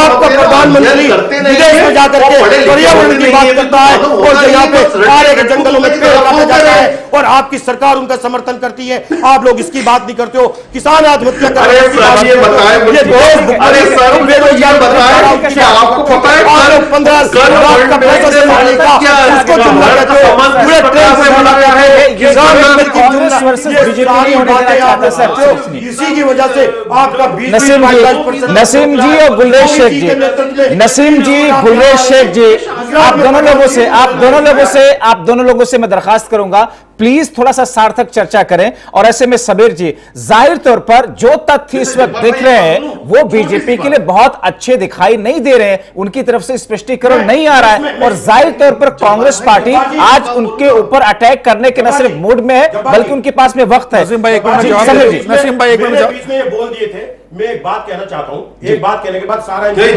आपका प्रधानमंत्री विदेश में जाकर पर्यावरण की बात करता है और यहाँ पे सारे के जंगलों में पेड़ लगाया जाता है और आपकी सरकार उनका समर्थन करती है, आप लोग इसकी बात नहीं करते हो। किसान आत्महत्या कर रहे इसी की वजह से आपका नसीम जी गुलेश शेख जी आप दोनों लोगों से मैं दरखास्त करूंगा, प्लीज थोड़ा सा सार्थक चर्चा करें। और ऐसे में सबीर जी, जाहिर तौर पर जो तथ्य इस वक्त दिख रहे हैं वो बीजेपी के लिए बहुत अच्छे दिखाई नहीं दे रहे हैं, उनकी तरफ से स्पष्टीकरण नहीं आ रहा है और जाहिर तौर पर कांग्रेस पार्टी आज उनके ऊपर अटैक करने के न सिर्फ मूड में है बल्कि उनके पास में वक्त है। बोल दिए थे, मैं एक बात कहना चाहता हूँ, एक बात कहने के बाद सारा भाई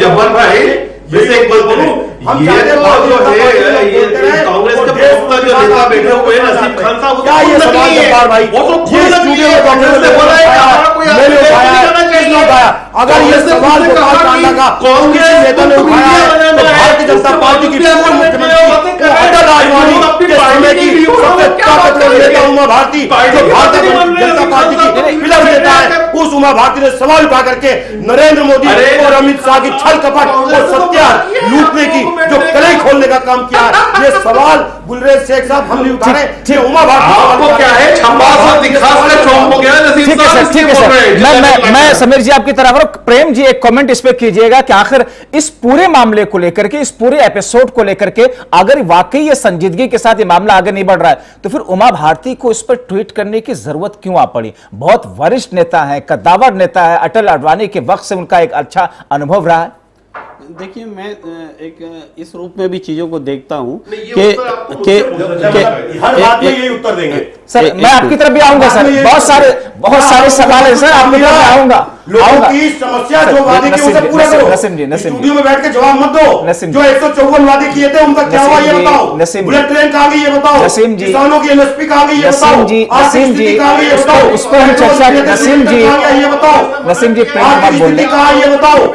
कांग्रेस ने उठाया। अगर ये सवाल गोपाल कांडा का कांग्रेस नेता ने उठाया है तो भारतीय जनता पार्टी की पूर्व मुख्यमंत्री अटल आडवाणी के समय की सबसे ताकतवर नेता उमा भारती, जो भारतीय जनता पार्टी की पिलर नेता है, उस उमा भारती ने सवाल उठा करके नरेंद्र मोदी और अमित शाह की छल कपट और सत्या लूटने की जो कलाई खोलने का काम किया है, ये सवाल गुलरेज शेख साहब हम नहीं उठा रहे। उमा भारती क्या है, मैं समीर जी आपकी तरफ। और प्रेम जी एक कमेंट इस पे कीजिएगा कि आखिर इस पूरे मामले को लेकर के, इस पूरे एपिसोड को लेकर के अगर वाकई ये संजीदगी के साथ ये मामला आगे नहीं बढ़ रहा है तो फिर उमा भारती को इस पर ट्वीट करने की जरूरत क्यों आ पड़ी। बहुत वरिष्ठ नेता है, कद्दावर नेता है, अटल आडवाणी के वक्त से उनका एक अच्छा अनुभव रहा है। देखिए मैं एक इस रूप में भी चीजों को देखता हूं कि हर बात में यही उत्तर देंगे। सर मैं आपकी तरफ भी आऊंगा सर, बहुत सारे सवाल है सर, आपकी तरफ आऊंगा। लोगों की समस्या जो वादे की उसे पूरा करो। नसीम जी, स्टूडियो में बैठ के जवाब मत दो। जो 154 वादे किए थे उनका क्या हुआ ये बताओ। बुलेट ट्रेन कहाँ गई ये बताओ। नसीम जी, किसानों की एमएसपी कहाँ गई ये बताओ। नसीम जी, उस पर हम चर्चा। नसीम जी ये बताओ। नसीम जी कहा ये बताओ,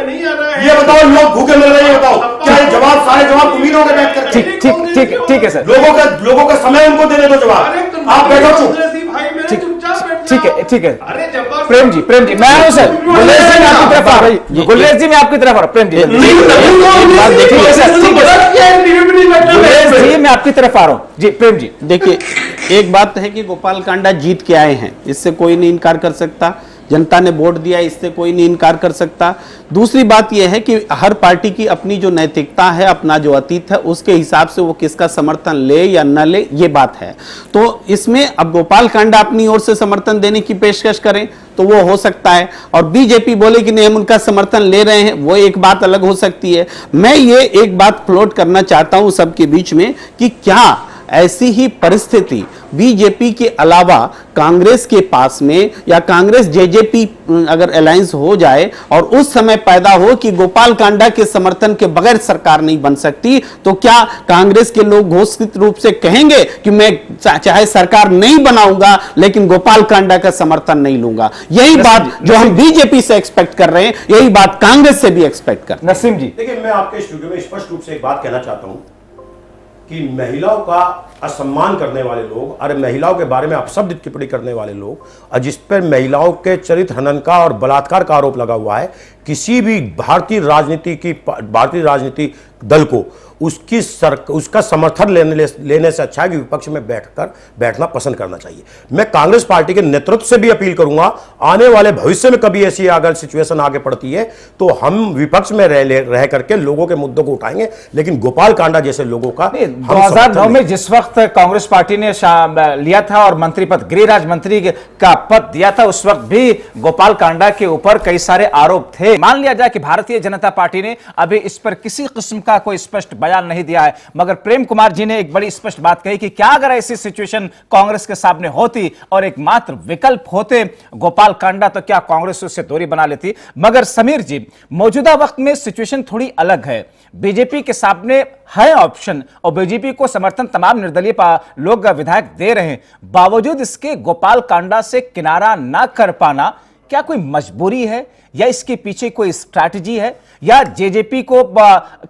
ये बताओ। लोग भूखे मिल रहे हैं बताओ। क्या जवाब, सारे जवाब तुम ही लोग बैठ कर। ठीक है सर, लोगों का समय उनको देने दो जवाब। आप बैठो ठीक है। प्रेम जी मैं हूं सर। गुलरेज जी मैं आपकी तरफ आ रहा हूं। प्रेम जी मैं आपकी तरफ आ रहा हूं जी। प्रेम जी देखिए, एक बात है कि गोपाल कांडा जीत के आए हैं, इससे कोई नहीं इनकार कर सकता। जनता ने वोट दिया, इससे कोई नहीं इनकार कर सकता। दूसरी बात यह है कि हर पार्टी की अपनी जो नैतिकता है, अपना जो अतीत है, उसके हिसाब से वो किसका समर्थन ले या न ले, ये बात है। तो इसमें अब गोपाल कांडा अपनी ओर से समर्थन देने की पेशकश करें तो वो हो सकता है, और बीजेपी बोले कि नहीं हम उनका समर्थन ले रहे हैं, वो एक बात अलग हो सकती है। मैं ये एक बात फ्लोट करना चाहता हूँ सबके बीच में कि क्या ऐसी ही परिस्थिति बीजेपी के अलावा कांग्रेस के पास में, या कांग्रेस जेजेपी अगर अलायंस हो जाए और उस समय पैदा हो कि गोपाल कांडा के समर्थन के बगैर सरकार नहीं बन सकती, तो क्या कांग्रेस के लोग घोषित रूप से कहेंगे कि मैं चाहे सरकार नहीं बनाऊंगा लेकिन गोपाल कांडा का समर्थन नहीं लूंगा। यही बात जो हम बीजेपी से एक्सपेक्ट कर रहे हैं, यही बात कांग्रेस से भी एक्सपेक्ट कर। नसीम जी देखिए, मैं आपके स्टूडियो में स्पष्ट रूप से एक बात कहना चाहता हूँ कि महिलाओं का असम्मान करने वाले लोग और महिलाओं के बारे में अपशब्द टिप्पणी करने वाले लोग, और जिस पर महिलाओं के चरित्र हनन का और बलात्कार का आरोप लगा हुआ है, किसी भी भारतीय राजनीति दल को उसका समर्थन लेने से अच्छा है कि विपक्ष में बैठना पसंद करना चाहिए। मैं कांग्रेस पार्टी के नेतृत्व से भी अपील करूंगा, आने वाले भविष्य में कभी ऐसी अगर सिचुएशन आगे पड़ती है तो हम विपक्ष में रह करके लोगों के मुद्दों को उठाएंगे, लेकिन गोपाल कांडा जैसे लोगों का 2009 में जिस वक्त कांग्रेस पार्टी ने लिया था और मंत्री पद, गृह राज्य मंत्री का पद दिया था, उस वक्त भी गोपाल कांडा के ऊपर कई सारे आरोप थे। मान लिया जाए कि भारतीय जनता पार्टी ने अभी इस पर किसी किस्म का कोई स्पष्ट बयान नहीं दिया है, मगर प्रेम कुमार जी ने एक बड़ी स्पष्ट बात कही कि क्या अगर ऐसी सिचुएशन कांग्रेस के सामने होती और एकमात्र विकल्प होते गोपाल कांडा, तो क्या कांग्रेस उससे दूरी बना लेती। मगर समीर जी मौजूदा वक्त में सिचुएशन थोड़ी अलग है, बीजेपी के सामने है ऑप्शन और बीजेपी को समर्थन तमाम निर्दलीय लोग विधायक दे रहे हैं, बावजूद इसके गोपाल कांडा से किनारा ना कर पाना क्या कोई मजबूरी है, या इसके पीछे कोई स्ट्रैटेजी है, या जेजेपी को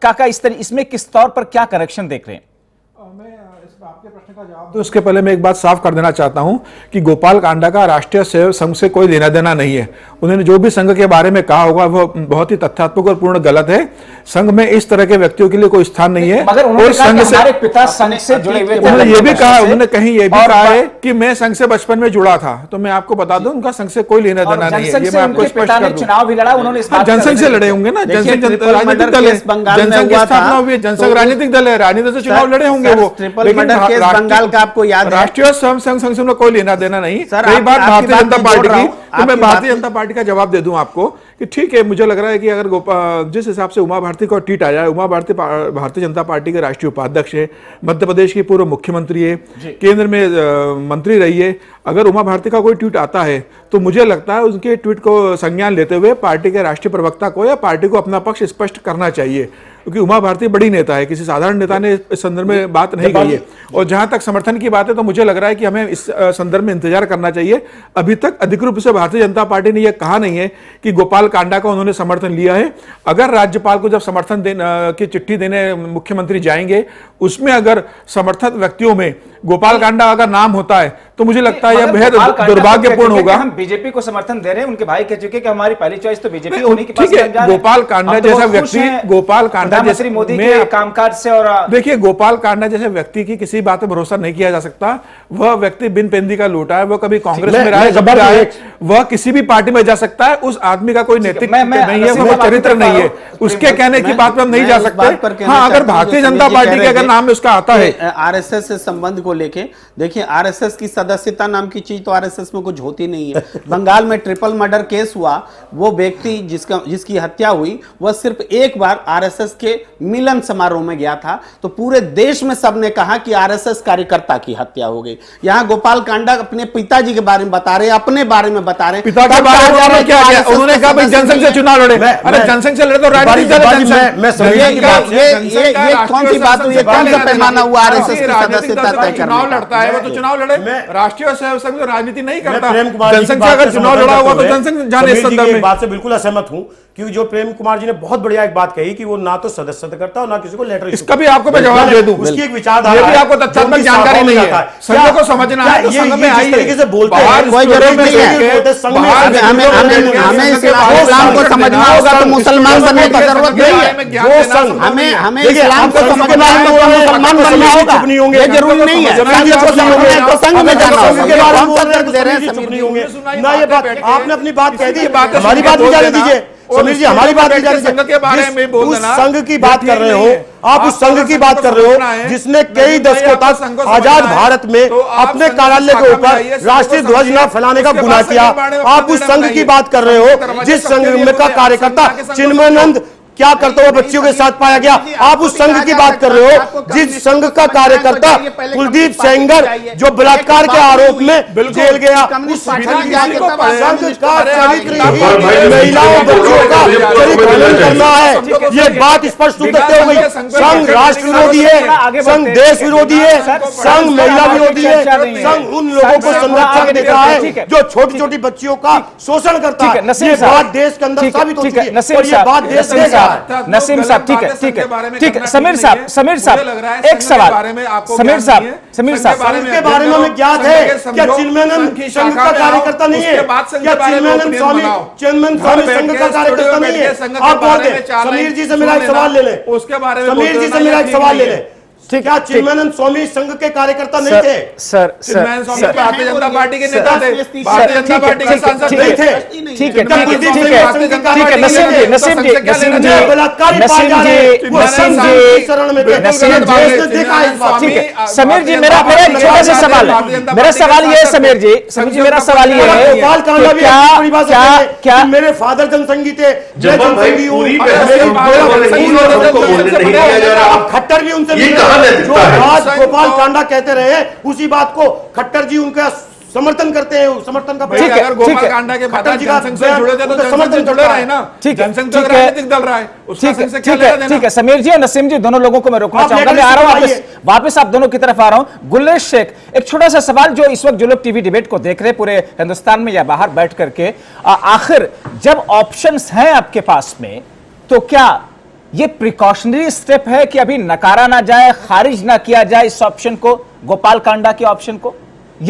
का इसमें किस तौर पर क्या करेक्शन देख रहे हैं। मैं आपके प्रश्न का जवाब दूं उसके पहले मैं एक बात साफ कर देना चाहता हूं कि गोपाल कांडा का राष्ट्रीय सेवक संघ से कोई लेना देना नहीं है। उन्होंने जो भी संघ के बारे में कहा होगा वो बहुत ही तथ्यात्मक और पूर्ण गलत है। संघ में इस तरह के व्यक्तियों के लिए कोई स्थान नहीं है। और संघ से हमारे पिता संघ से जुड़े हुए, उन्होंने ये भी कहा, उन्होंने कहीं ये भी कहा है कि मैं संघ से बचपन में जुड़ा था, तो मैं आपको बता दूं उनका संघ से कोई लेना देना नहीं है। ये मैं आपको स्पष्ट कर दूं, चुनाव भी लड़ा उन्होंने, जनसंघ से लड़े होंगे ना, जनसंघ राजनीतिक दल है, जनसंघ की स्थापना हुई है, जनसंघ राजनीतिक दल है, राजनीति से चुनाव लड़े होंगे वो। केस बंगाल का आपको याद है, राष्ट्रीय स्वयं संघ से कोई लेना देना नहीं। रही बात भारतीय जनता पार्टी की, तो मैं भारतीय जनता पार्टी का जवाब दे दूं आपको कि ठीक है, मुझे लग रहा है कि अगर जिस हिसाब से उमा भारती को ट्वीट आया है, उमा भारती भारतीय जनता पार्टी के राष्ट्रीय उपाध्यक्ष है, मध्य प्रदेश की पूर्व मुख्यमंत्री है, केंद्र में मंत्री रही है, अगर उमा भारती का कोई ट्वीट आता है तो मुझे लगता है उनके ट्वीट को संज्ञान लेते हुए पार्टी के राष्ट्रीय प्रवक्ता को या पार्टी को अपना पक्ष स्पष्ट करना चाहिए। क्योंकि उमा भारती बड़ी नेता है, किसी साधारण नेता ने इस संदर्भ में बात नहीं कही है। और जहां तक समर्थन की बात है तो मुझे लग रहा है कि हमें इस संदर्भ में इंतजार करना चाहिए। अभी तक अधिक रूप से भारतीय जनता पार्टी ने यह कहा नहीं है कि गोपाल कांडा का उन्होंने समर्थन लिया है। अगर राज्यपाल को जब समर्थन की चिट्ठी देने मुख्यमंत्री जाएंगे, उसमें अगर समर्थक व्यक्तियों में गोपाल कांडा का नाम होता है तो मुझे लगता है यह बेहद दुर्भाग्यपूर्ण होगा। हम बीजेपी को समर्थन दे रहे हैं, उनके भाई कह चुके कि हमारी पहली चॉइस तो बीजेपी होने के पास है। गोपाल कांडा जैसा व्यक्ति, गोपाल कांडा जैसे मोदी के कामकाज से, और देखिए गोपाल कांडा जैसे व्यक्ति की किसी बात पर भरोसा नहीं किया जा सकता। वह व्यक्ति बिन पेंदी का लोटा है, वह कभी कांग्रेस में रहा है, वह किसी भी पार्टी में जा सकता है। उस आदमी का कोई नैतिक नहीं है, वह चरित्र नहीं है, उसके कहने की बात में हम नहीं जा सकते। हाँ, अगर भारतीय जनता पार्टी के अगर नाम उसका आता है आरएसएस से संबंध को लेके, देखिए आरएसएस की सदस्यता नाम की चीज तो आरएसएस में कुछ होती नहीं है। बंगाल में ट्रिपल मर्डर केस हुआ, वो व्यक्ति जिसकी हत्या हुई वह सिर्फ एक बार आरएसएस के मिलन समारोह में गया था, तो पूरे देश में सबने कहा कि आरएसएस कार्यकर्ता की हत्या हो गई। यहाँ गोपाल कांडा अपने पिताजी के बारे में बता रहे, अपने बारे में बता रहे, पिता के बारे में क्या किया उन्होंने कहा भाई जनसंघ से चुनाव लड़े। अरे जनसंघ से लड़े तो कौन सी बात हुई, कौन सा पैमाना हुआ आरएसएस की सदस्यता तय करने? राष्ट्रीय स्वयंसेवक राजनीति नहीं करता। जनसंघ से अगर चुनाव लड़ा हुआ तो जनसंघ जाने। इस संदर्भ में बात से बिल्कुल असहमत हूं, क्योंकि जो प्रेम कुमार जी ने बहुत बढ़िया एक बात कही कि वो ना तो सदस्यता करता और ना किसी को लेटर। इसका भी आपको मैं जवाब दे दूं, उसकी एक विचारधारा है, आपको तथ्यात्मक जानकारी नहीं है, संघ को समझना है तो संघ में आई तरीके से बोलते हैं, कोई जरूरत नहीं है। हमें इस्लाम को समझना होगा तो मुसलमान बनने की जरूरत नहीं है। वो संघ हमें इस्लाम को समझना है तो मुसलमान बनना होगा, ये जरूरी नहीं है। संघ में जाना होगा। आपने अपनी बात कह दी, हमारी बात भी जाने दीजिए समीर जी, हमारी बात नहीं जाने। उस संघ की बात कर रहे हो आप, उस संघ की बात कर रहे हो जिसने कई दशकों तक आजाद भारत में अपने कार्यालय के ऊपर राष्ट्रीय ध्वज न फैलाने का गुनाह किया। आप उस संघ की बात कर रहे हो जिस संघ का कार्यकर्ता चिन्मयानंद क्या करता हुआ बच्चियों के साथ पाया गया। आप उस संघ की बात कर रहे हो जिस संघ का कार्यकर्ता कुलदीप सेंगर जो बलात्कार के आरोप में जेल गया। उस संघ का चरित्र महिलाओं बच्चों का चरित्र करना है, ये बात स्पष्ट करते हुए संघ राष्ट्र विरोधी है, संघ देश विरोधी है, संघ महिला विरोधी है, संघ उन लोगों को संरक्षण दे रहा है जो छोटी छोटी बच्चियों का शोषण करता है। ये बात देश के अंदर साबित होती है और ये बात देश के नसीम साहब। ठीक है समीर साहब एक सवाल समीर साहब के बारे में हमें ज्ञात है क्या चिन्मयानंद संघ का कार्यकर्ता नहीं है? क्या चिन्मयानंद स्वामी संघ का कार्यकर्ता नहीं है? आप बोलते समीर जी से मेरा एक सवाल ले लें, उसके बारे में समीर जी से मेरा एक सवाल ले लें, क्या चिन्मयानंद स्वामी संघ के कार्यकर्ता नहीं थे? सर भारतीय जनता पार्टी के नेता थे, भारतीय जनता पार्टी के सांसद नहीं थे। ठीक है नसीम जी समीर जी मेरा एक छोटा सा सवाल है, मेरा सवाल ये है समीर जी मेरा सवाल ये है, क्या मेरे फादर जनसंघी थे, खट्टर भी उनसे जो बात गोपाल कांडा कहते रहे उसी बात को खट्टर जी उनका समर्थन करते हैं, समर्थन का अगर गोपाल कांडा के बाद जनसंघ से जुड़े थे तो समर्थन जुड़ रहा है ना, जनसंघ से राजनीतिक दल रहा है। ठीक है समीर जी और नसीम जी दोनों लोगों को मैं रोकना चाहूंगा, मैं आ रहा हूं वापस आप दोनों की तरफ आ रहा हूं। गुलेश शेख एक छोटा सा सवाल, जो इस वक्त जो लोग टीवी डिबेट को देख रहे पूरे हिंदुस्तान में या बाहर बैठ करके, आखिर जब ऑप्शन है आपके पास में तो क्या ये प्रिकॉशनरी स्टेप है कि अभी नकारा ना जाए, खारिज ना किया जाए इस ऑप्शन को, गोपाल कांडा के ऑप्शन को,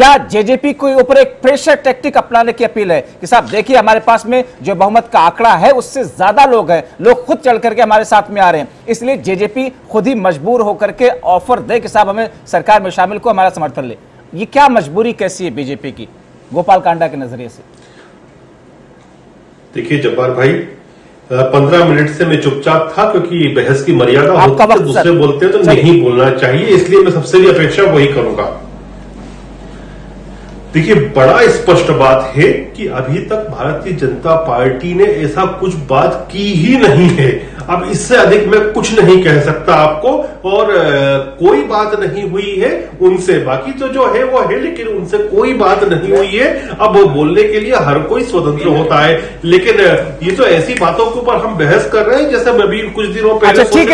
या जेजेपी के ऊपर एक प्रेशर टैक्टिक अपनाने की अपील है कि साहब देखिए हमारे पास में जो बहुमत का आंकड़ा है उससे ज्यादा लोग हैं, लोग खुद चल करके हमारे साथ में आ रहे हैं, इसलिए जेजेपी खुद ही मजबूर होकर के ऑफर दे कि साहब हमें सरकार में शामिल को, हमारा समर्थन ले। ये क्या मजबूरी कैसी है बीजेपी की गोपाल कांडा के नजरिए से? देखिए जब्बार भाई 15 मिनट से मैं चुपचाप था क्योंकि बहस की मर्यादा होती है, दूसरे बोलते हैं तो नहीं बोलना चाहिए, इसलिए मैं सबसे भी अपेक्षा वही करूंगा। देखिए बड़ा स्पष्ट बात है कि अभी तक भारतीय जनता पार्टी ने ऐसा कुछ बात की ही नहीं है। अब इससे अधिक मैं कुछ नहीं कह सकता आपको, और कोई बात नहीं हुई है उनसे, बाकी तो जो है वो है, लेकिन उनसे कोई बात नहीं हुई है। अब बोलने के लिए हर कोई स्वतंत्र होता है, लेकिन ये तो ऐसी बातों के ऊपर हम बहस कर रहे हैं जैसे मैं भी कुछ दिनों पहले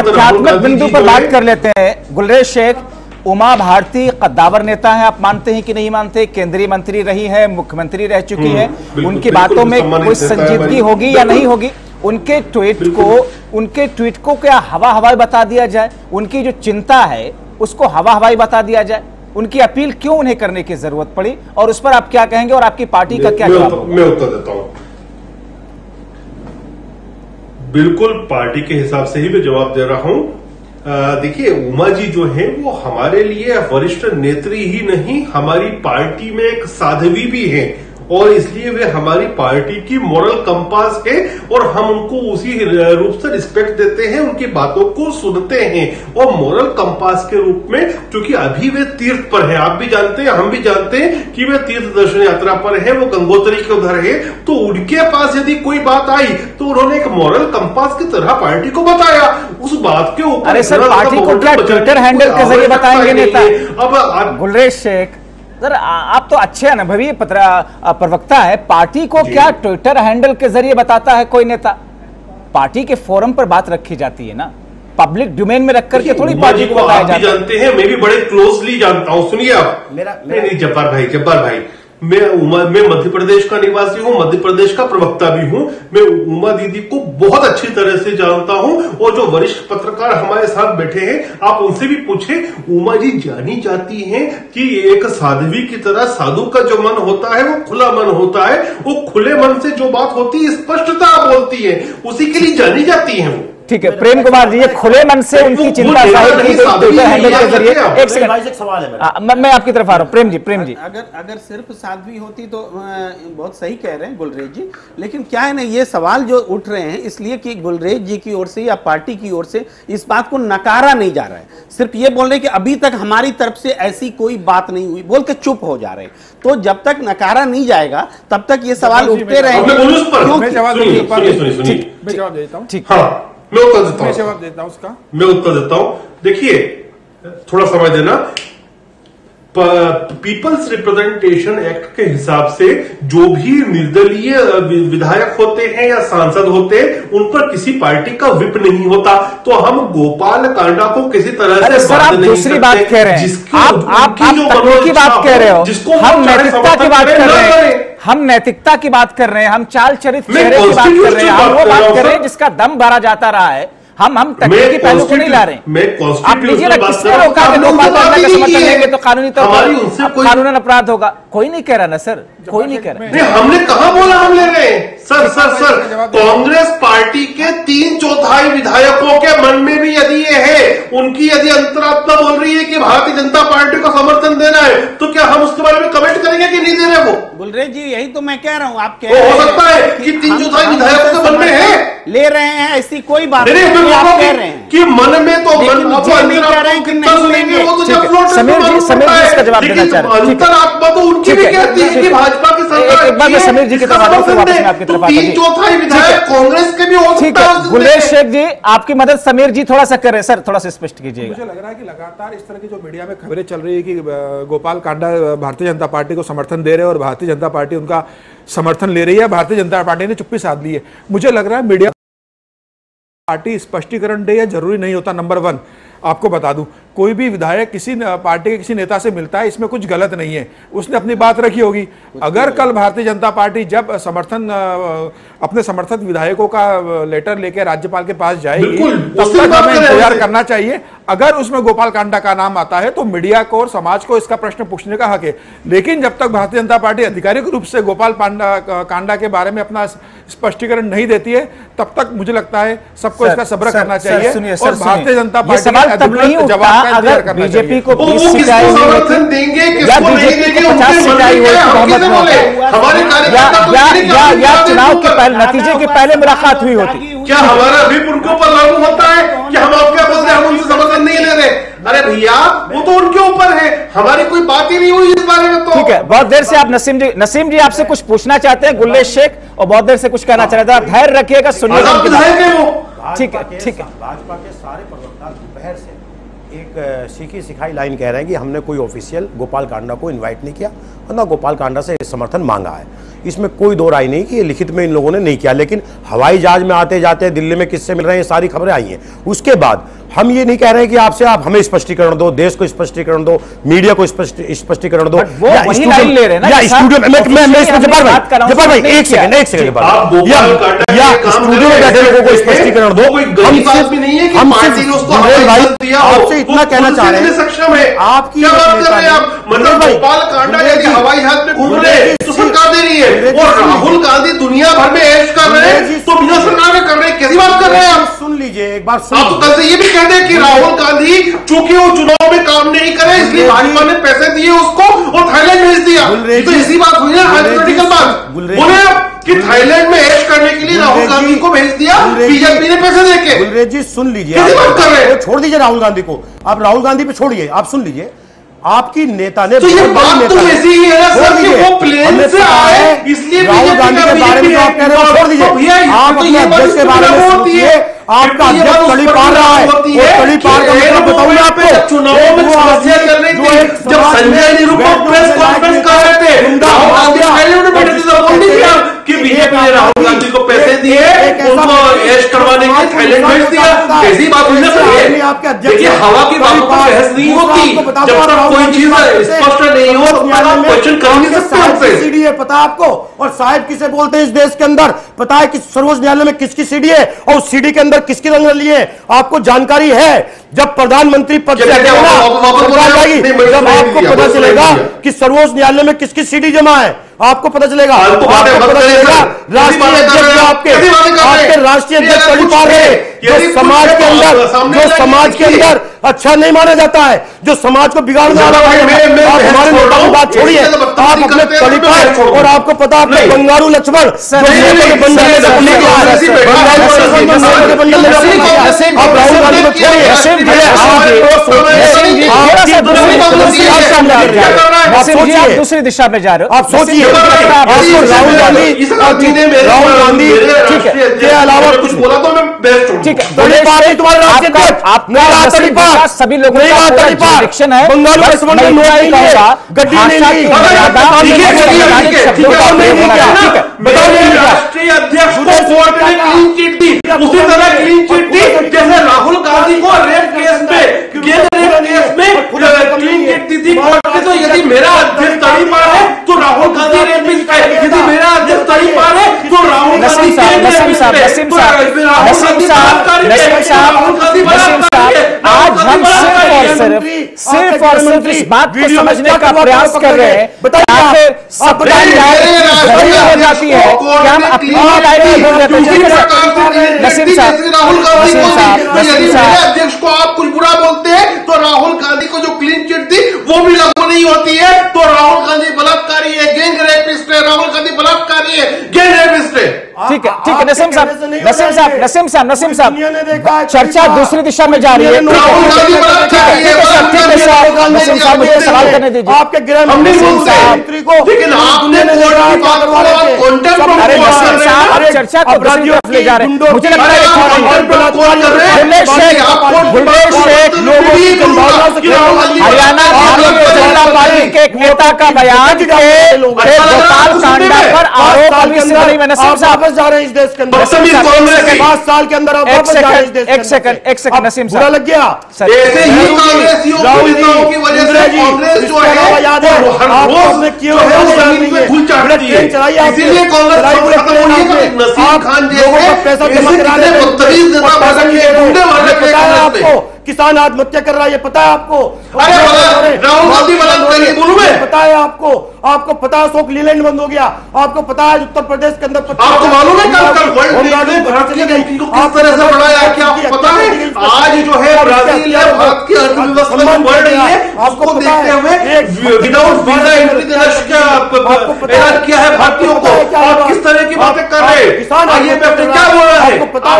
तथ्यात्मक बिंदु पर बात कर लेते हैं। गुलरेज शेख, उमा भारती कद्दावर नेता है, आप मानते हैं कि नहीं मानते? केंद्रीय मंत्री रही है, मुख्यमंत्री रह चुकी है, उनकी बातों में कोई संजीदगी होगी या नहीं होगी? उनके ट्वीट को क्या हवा हवाई बता दिया जाए? उनकी जो चिंता है उसको हवा हवाई बता दिया जाए? उनकी अपील क्यों उन्हें करने की जरूरत पड़ी, और उस पर आप क्या कहेंगे और आपकी पार्टी का क्या? मैं उत्तर देता हूँ, बिल्कुल पार्टी के हिसाब से ही मैं जवाब दे रहा हूं। देखिए, उमा जी जो है वो हमारे लिए वरिष्ठ नेत्री ही नहीं, हमारी पार्टी में एक साध्वी भी है, और इसलिए वे हमारी पार्टी की मॉरल कंपास है, और हम उनको उसी रूप से रिस्पेक्ट देते हैं, उनकी बातों को सुनते हैं। और मॉरल कंपास के रूप में, क्योंकि अभी वे तीर्थ पर हैं, आप भी जानते हैं, हम भी जानते हैं कि वे तीर्थ दर्शन यात्रा पर हैं, वो गंगोत्री के उधर है, तो उनके पास यदि कोई बात आई तो उन्होंने एक मॉरल कंपास की तरह पार्टी को बताया। उस बात के ऊपर ट्विटर हैंडल के जरिए बताएंगे नेता? अब गुलरेज शेख, सर आप तो अच्छे अनुभवी प्रवक्ता है, पार्टी को क्या ट्विटर हैंडल के जरिए बताता है कोई नेता? पार्टी के फोरम पर बात रखी जाती है ना, पब्लिक डोमेन में रख करके थोड़ी पार्टी को बताया जाता है। जानते हैं, मैं भी बड़े क्लोजली जानता हूँ। सुनिए आप, नहीं जब्बार भाई, मैं मध्य प्रदेश का निवासी हूँ, मध्य प्रदेश का प्रवक्ता भी हूँ। मैं उमा दीदी को बहुत अच्छी तरह से जानता हूँ, और जो वरिष्ठ पत्रकार हमारे साथ बैठे हैं, आप उनसे भी पूछें। उमा जी जानी जाती हैं कि एक साध्वी की तरह, साधु का जो मन होता है वो खुला मन होता है, वो खुले मन से जो बात होती है स्पष्टता बोलती है, उसी के लिए जानी जाती है वो। ठीक है प्रेम कुमार जी, ये खुले मन से उनकी चिंता जाहिर की के जरिए। एक सेकंड, सवाल है मेरा, मैं आपकी तरफ आ रहा हूँ। प्रेम जी, अगर सिर्फ साध्वी होती तो बहुत सही कह रहे हैं गुलरेज जी, लेकिन क्या है ना, ये सवाल जो उठ रहे हैं इसलिए कि गुलरेज जी की ओर से या पार्टी की ओर से इस बात को नकारा नहीं जा रहा है, सिर्फ ये बोल रहे कि अभी तक हमारी तरफ से ऐसी कोई बात नहीं हुई बोल के चुप हो जा रहे हैं। तो जब तक नकारा नहीं जाएगा तब तक ये सवाल उठते रहेंगे। मैं उत्तर देता हूँ। देखिए, थोड़ा समय देना। पीपल्स रिप्रेजेंटेशन एक्ट के हिसाब से जो भी निर्दलीय विधायक होते हैं या सांसद होते हैं उन पर किसी पार्टी का व्हिप नहीं होता, तो हम गोपाल कांडा को किसी तरह से बात नहीं करते। जिसको आप बात कह रहे हो, जिसको हम नैतिकता की बात कर रहे हैं, हम चाल चरित्र की बात कर रहे हैं, हम वो बात कर रहे हैं जिसका दम भरा जाता रहा है। हम तकनीकी पहलू को नहीं ला रहे हैं। आप लीजिए ना, किसने रोका कि गोपाल कांडा का समर्थन करेंगे तो कानूनी तौर पर कानूनन अपराध होगा? कोई नहीं कह रहा ना सर, कोई नहीं कह रहा। हमने कहा बोला हम ले रहे हैं? सर, कांग्रेस पार्टी के 3/4 विधायकों के मन में भी यदि ये है, उनकी यदि अंतरात्मा बोल रही है कि भारतीय जनता पार्टी को समर्थन देना है, तो क्या हम उसके बारे में कमेंट करेंगे कि नहीं देने को? गुलरेज जी, यही तो मैं कह रहा हूँ। आप कह हो सकता है कि 3/4 विधायकों के मन में है, ले रहे हैं, ऐसी कोई बात नहीं कि मन में तो अंतरात्मा तो उनकी भी कहती है कि भाजपा की सरकार 3/4 विधायक कांग्रेस के भी हो सकता है। गुलेश शेख जी, आपकी मदद समीर जी थोड़ा सा कर रहे हैं। सर थोड़ा सा स्पष्ट कीजिए। मुझे लग रहा है कि लगातार इस तरह की जो मीडिया में खबरें चल रही है कि गोपाल कांडा भारतीय जनता पार्टी को समर्थन दे रहे हैं और भारतीय जनता पार्टी उनका समर्थन ले रही है, भारतीय जनता पार्टी ने चुप्पी साध ली है, मुझे लग रहा है मीडिया पार्टी स्पष्टीकरण दे या जरूरी नहीं होता। नंबर 1, आपको बता दूं, कोई भी विधायक किसी पार्टी के किसी नेता से मिलता है, इसमें कुछ गलत नहीं है, उसने अपनी बात रखी होगी। अगर कल भारतीय जनता पार्टी जब अपने समर्थक विधायकों का लेटर लेकर राज्यपाल के पास जाएगी, तब तक हमें इंतजार करना चाहिए। अगर उसमें गोपाल कांडा का नाम आता है तो मीडिया को और समाज को इसका प्रश्न पूछने का हक है, लेकिन जब तक भारतीय जनता पार्टी आधिकारिक रूप से गोपाल कांडा के बारे में अपना स्पष्टीकरण नहीं देती है, तब तक मुझे लगता है सबको इसका सब्र करना चाहिए, और भारतीय जनता पार्टी जवाब अगर बीजेपी को 20 सीटें समर्थन देंगे, किसको नहीं देंगे, 50 सीटें होगी, हमारे कार्यकर्ता को या चुनाव के पहले नतीजे के पहले मुलाकात हुई होती, क्या हमारा व्हिप उनके ऊपर लागू होता है कि हम आपके बोलते हैं हम उनसे समर्थन नहीं ले रहे? अरे भैया वो तो उनके ऊपर है, हमारी कोई बात ही नहीं हुई इस बारे में। तो ठीक है, बहुत देर से आप नसीम जी आपसे कुछ पूछना चाहते हैं, गुल्ले शेख, और बहुत देर से कुछ कहना चाह रहे थे, धैर्य रखिएगा, सुनिएगा। ठीक है, ठीक है। भाजपा के सारे प्रवक्ता दोपहर से एक सीखी सिखाई लाइन कह रहे हैं कि हमने कोई ऑफिशियल गोपाल कांडा को इनवाइट नहीं किया और ना गोपाल कांडा से समर्थन मांगा है। इसमें कोई दो राय नहीं कि लिखित में इन लोगों ने नहीं किया, लेकिन हवाई जहाज में आते जाते दिल्ली में किससे मिल रहे हैं, ये सारी खबरें आई हैं। उसके बाद हम ये नहीं कह रहे हैं कि आपसे आप हमें स्पष्टीकरण दो, देश को स्पष्टीकरण दो, मीडिया को स्पष्टीकरण दो, स्पष्टीकरण दो। आपसे इतना कहना चाह रहे हैं, आपकी हवाई जहाज में घूम रहे हैं और राहुल गांधी दुनिया भर में ऐश कर रहे हैं, तो बिना सरकार में कर रहे हैं, कैसी बात कर रहे हैं आप? सुन लीजिए एक बार, आप तो कल से ये भी कह रहे हैं कि राहुल गांधी चूंकि वो चुनाव में काम नहीं करे इसलिए भाजपा ने पैसे दिए उसको और थाईलैंड भेज दिया, तो इसी बात हुई ना हाइपोथेटिकल बात बोले कि थाईलैंड में ऐश करने के लिए राहुल गांधी को भेज दिया बीजेपी ने पैसे देके। गुलरेज जी सुन लीजिए, कैसी बात कर रहे हैं, छोड़ दीजिए राहुल गांधी को, आप राहुल गांधी पे छोड़िए, आप सुन लीजिए। आपकी नेता ने तो ये बात तो ऐसी ही है सर कि वो प्लेन से आए इसलिए राहुल गांधी के बारे में आप कह रहे हो, छोड़ दीजिए। आप अपने अध्यक्ष के बारे में सोचिए, आपका अध्यक्ष कड़ी पार रहा है, वो कड़ी पार का मतलब बताऊंगा आपको। चुनाव में समस्या कर रही थी जब संजय नीरू को प्रेस कॉन्फ्रेंस कर रहे थे, राहुल गांधी थाईलैंड में बैठे थे, बोल दिया कि बीजेपी ने राहुल गांधी को पैसे दिए उनको ऐश करवाने के थाईलैंड भेज दिया, कैसी बात हुई ना सर? देखिए हवा की बात पर बहस नहीं होती जब तक कोई चीज स्पष्ट नहीं हो, क्वेश्चन कर नहीं सकते। सीडी है पता आपको, और साहिब किसे बोलते हैं इस देश के अंदर पता है, कि सर्वोच्च न्यायालय में किसकी सीडी है और उस सीडी के अंदर किसकी रंग रली है आपको जानकारी है। जब प्रधानमंत्री पद से जब आपको पता चलेगा कि सर्वोच्च न्यायालय में किसकी सीडी जमा है आपको पता चलेगा, राष्ट्रीय अध्यक्ष आपके राष्ट्रीय अध्यक्ष कड़ी पार रहे, जो समाज के अंदर अच्छा नहीं माना जाता है, जो समाज को बिगाड़ने वाला हमारे नेताओं की बात छोड़िए। आप अपने कड़ी पार, और आपको पता है बंगारू लक्ष्मण दूसरी दिशा में जा रहे हो, आप सोचिए। राहुल गांधी ठीक है, के अलावा कुछ बोला तो मैं ठीक है तुम्हारे सभी लोगों का इलेक्शन है, राष्ट्रीय अध्यक्ष कोर्ट ने क्लीन चिट दी, उसी तरह क्लीन चिट दी जैसे राहुल गांधी को रेप केस में क्लीन चिट दी थी। तो यदि मेरा अध्यक्ष कड़ी पार है तो राहुल गांधी रेपिस्ट है, यदि मेरा अध्यक्ष कड़ी पार है तो राहुल गांधी आज हम सिर्फ और सिर्फ इस बात को समझने का प्रयास कर रहे हैं, हम अपनी अध्यक्ष को आप कुछ बुरा बोलते हैं तो राहुल गांधी को जो क्लीन चिट दी वो भी लागू नहीं होती है, तो राहुल गांधी बलात्कारी है, गैंग रेपिस्ट है, राहुल गांधी बलात्कारी है, गैंग रेपिस्ट है। ठीक है, ठीक है नसीम साहब चर्चा दूसरी दिशा में जा रही है, सवाल करने दीजिए आपके गृह मंत्री को। चर्चा को ले जा रहे हैं, मुझे लगता है हरियाणा जनता पार्टी के एक नेता का बयान गोपाल कांडा पर आरोप जा रहे हैं इस देश के अंदर, 5 साल के अंदर आप वापस जा रहे हैं इस देश के अंदर। एक सेकंड नसीम साहब बुरा लग गया ऐसे ही कांग्रेसियों की वजह से कांग्रेस जो है याद है आपने क्यों फूल चढ़ रही है, इसीलिए कांग्रेस नसीम खान लोगों का पैसा जमा करा रहे हैं, आपको किसान आत्महत्या कर रहा है ये पता है आपको, राहुल गांधी पता है आपको, आपको पता है अशोक लीलैंड बंद हो गया, आपको पता है उत्तर प्रदेश के अंदर आपको मालूम है आज जो है ब्राजील भारत की अर्थव्यवस्था बढ़ रही है, आपको देखते हुए विदाउट वीजा एंट्री देना किया है भारतीयों को। आप किस तरह की बातें कर रहे हैं? आइए मैं अपने क्या बोल रहा है, पता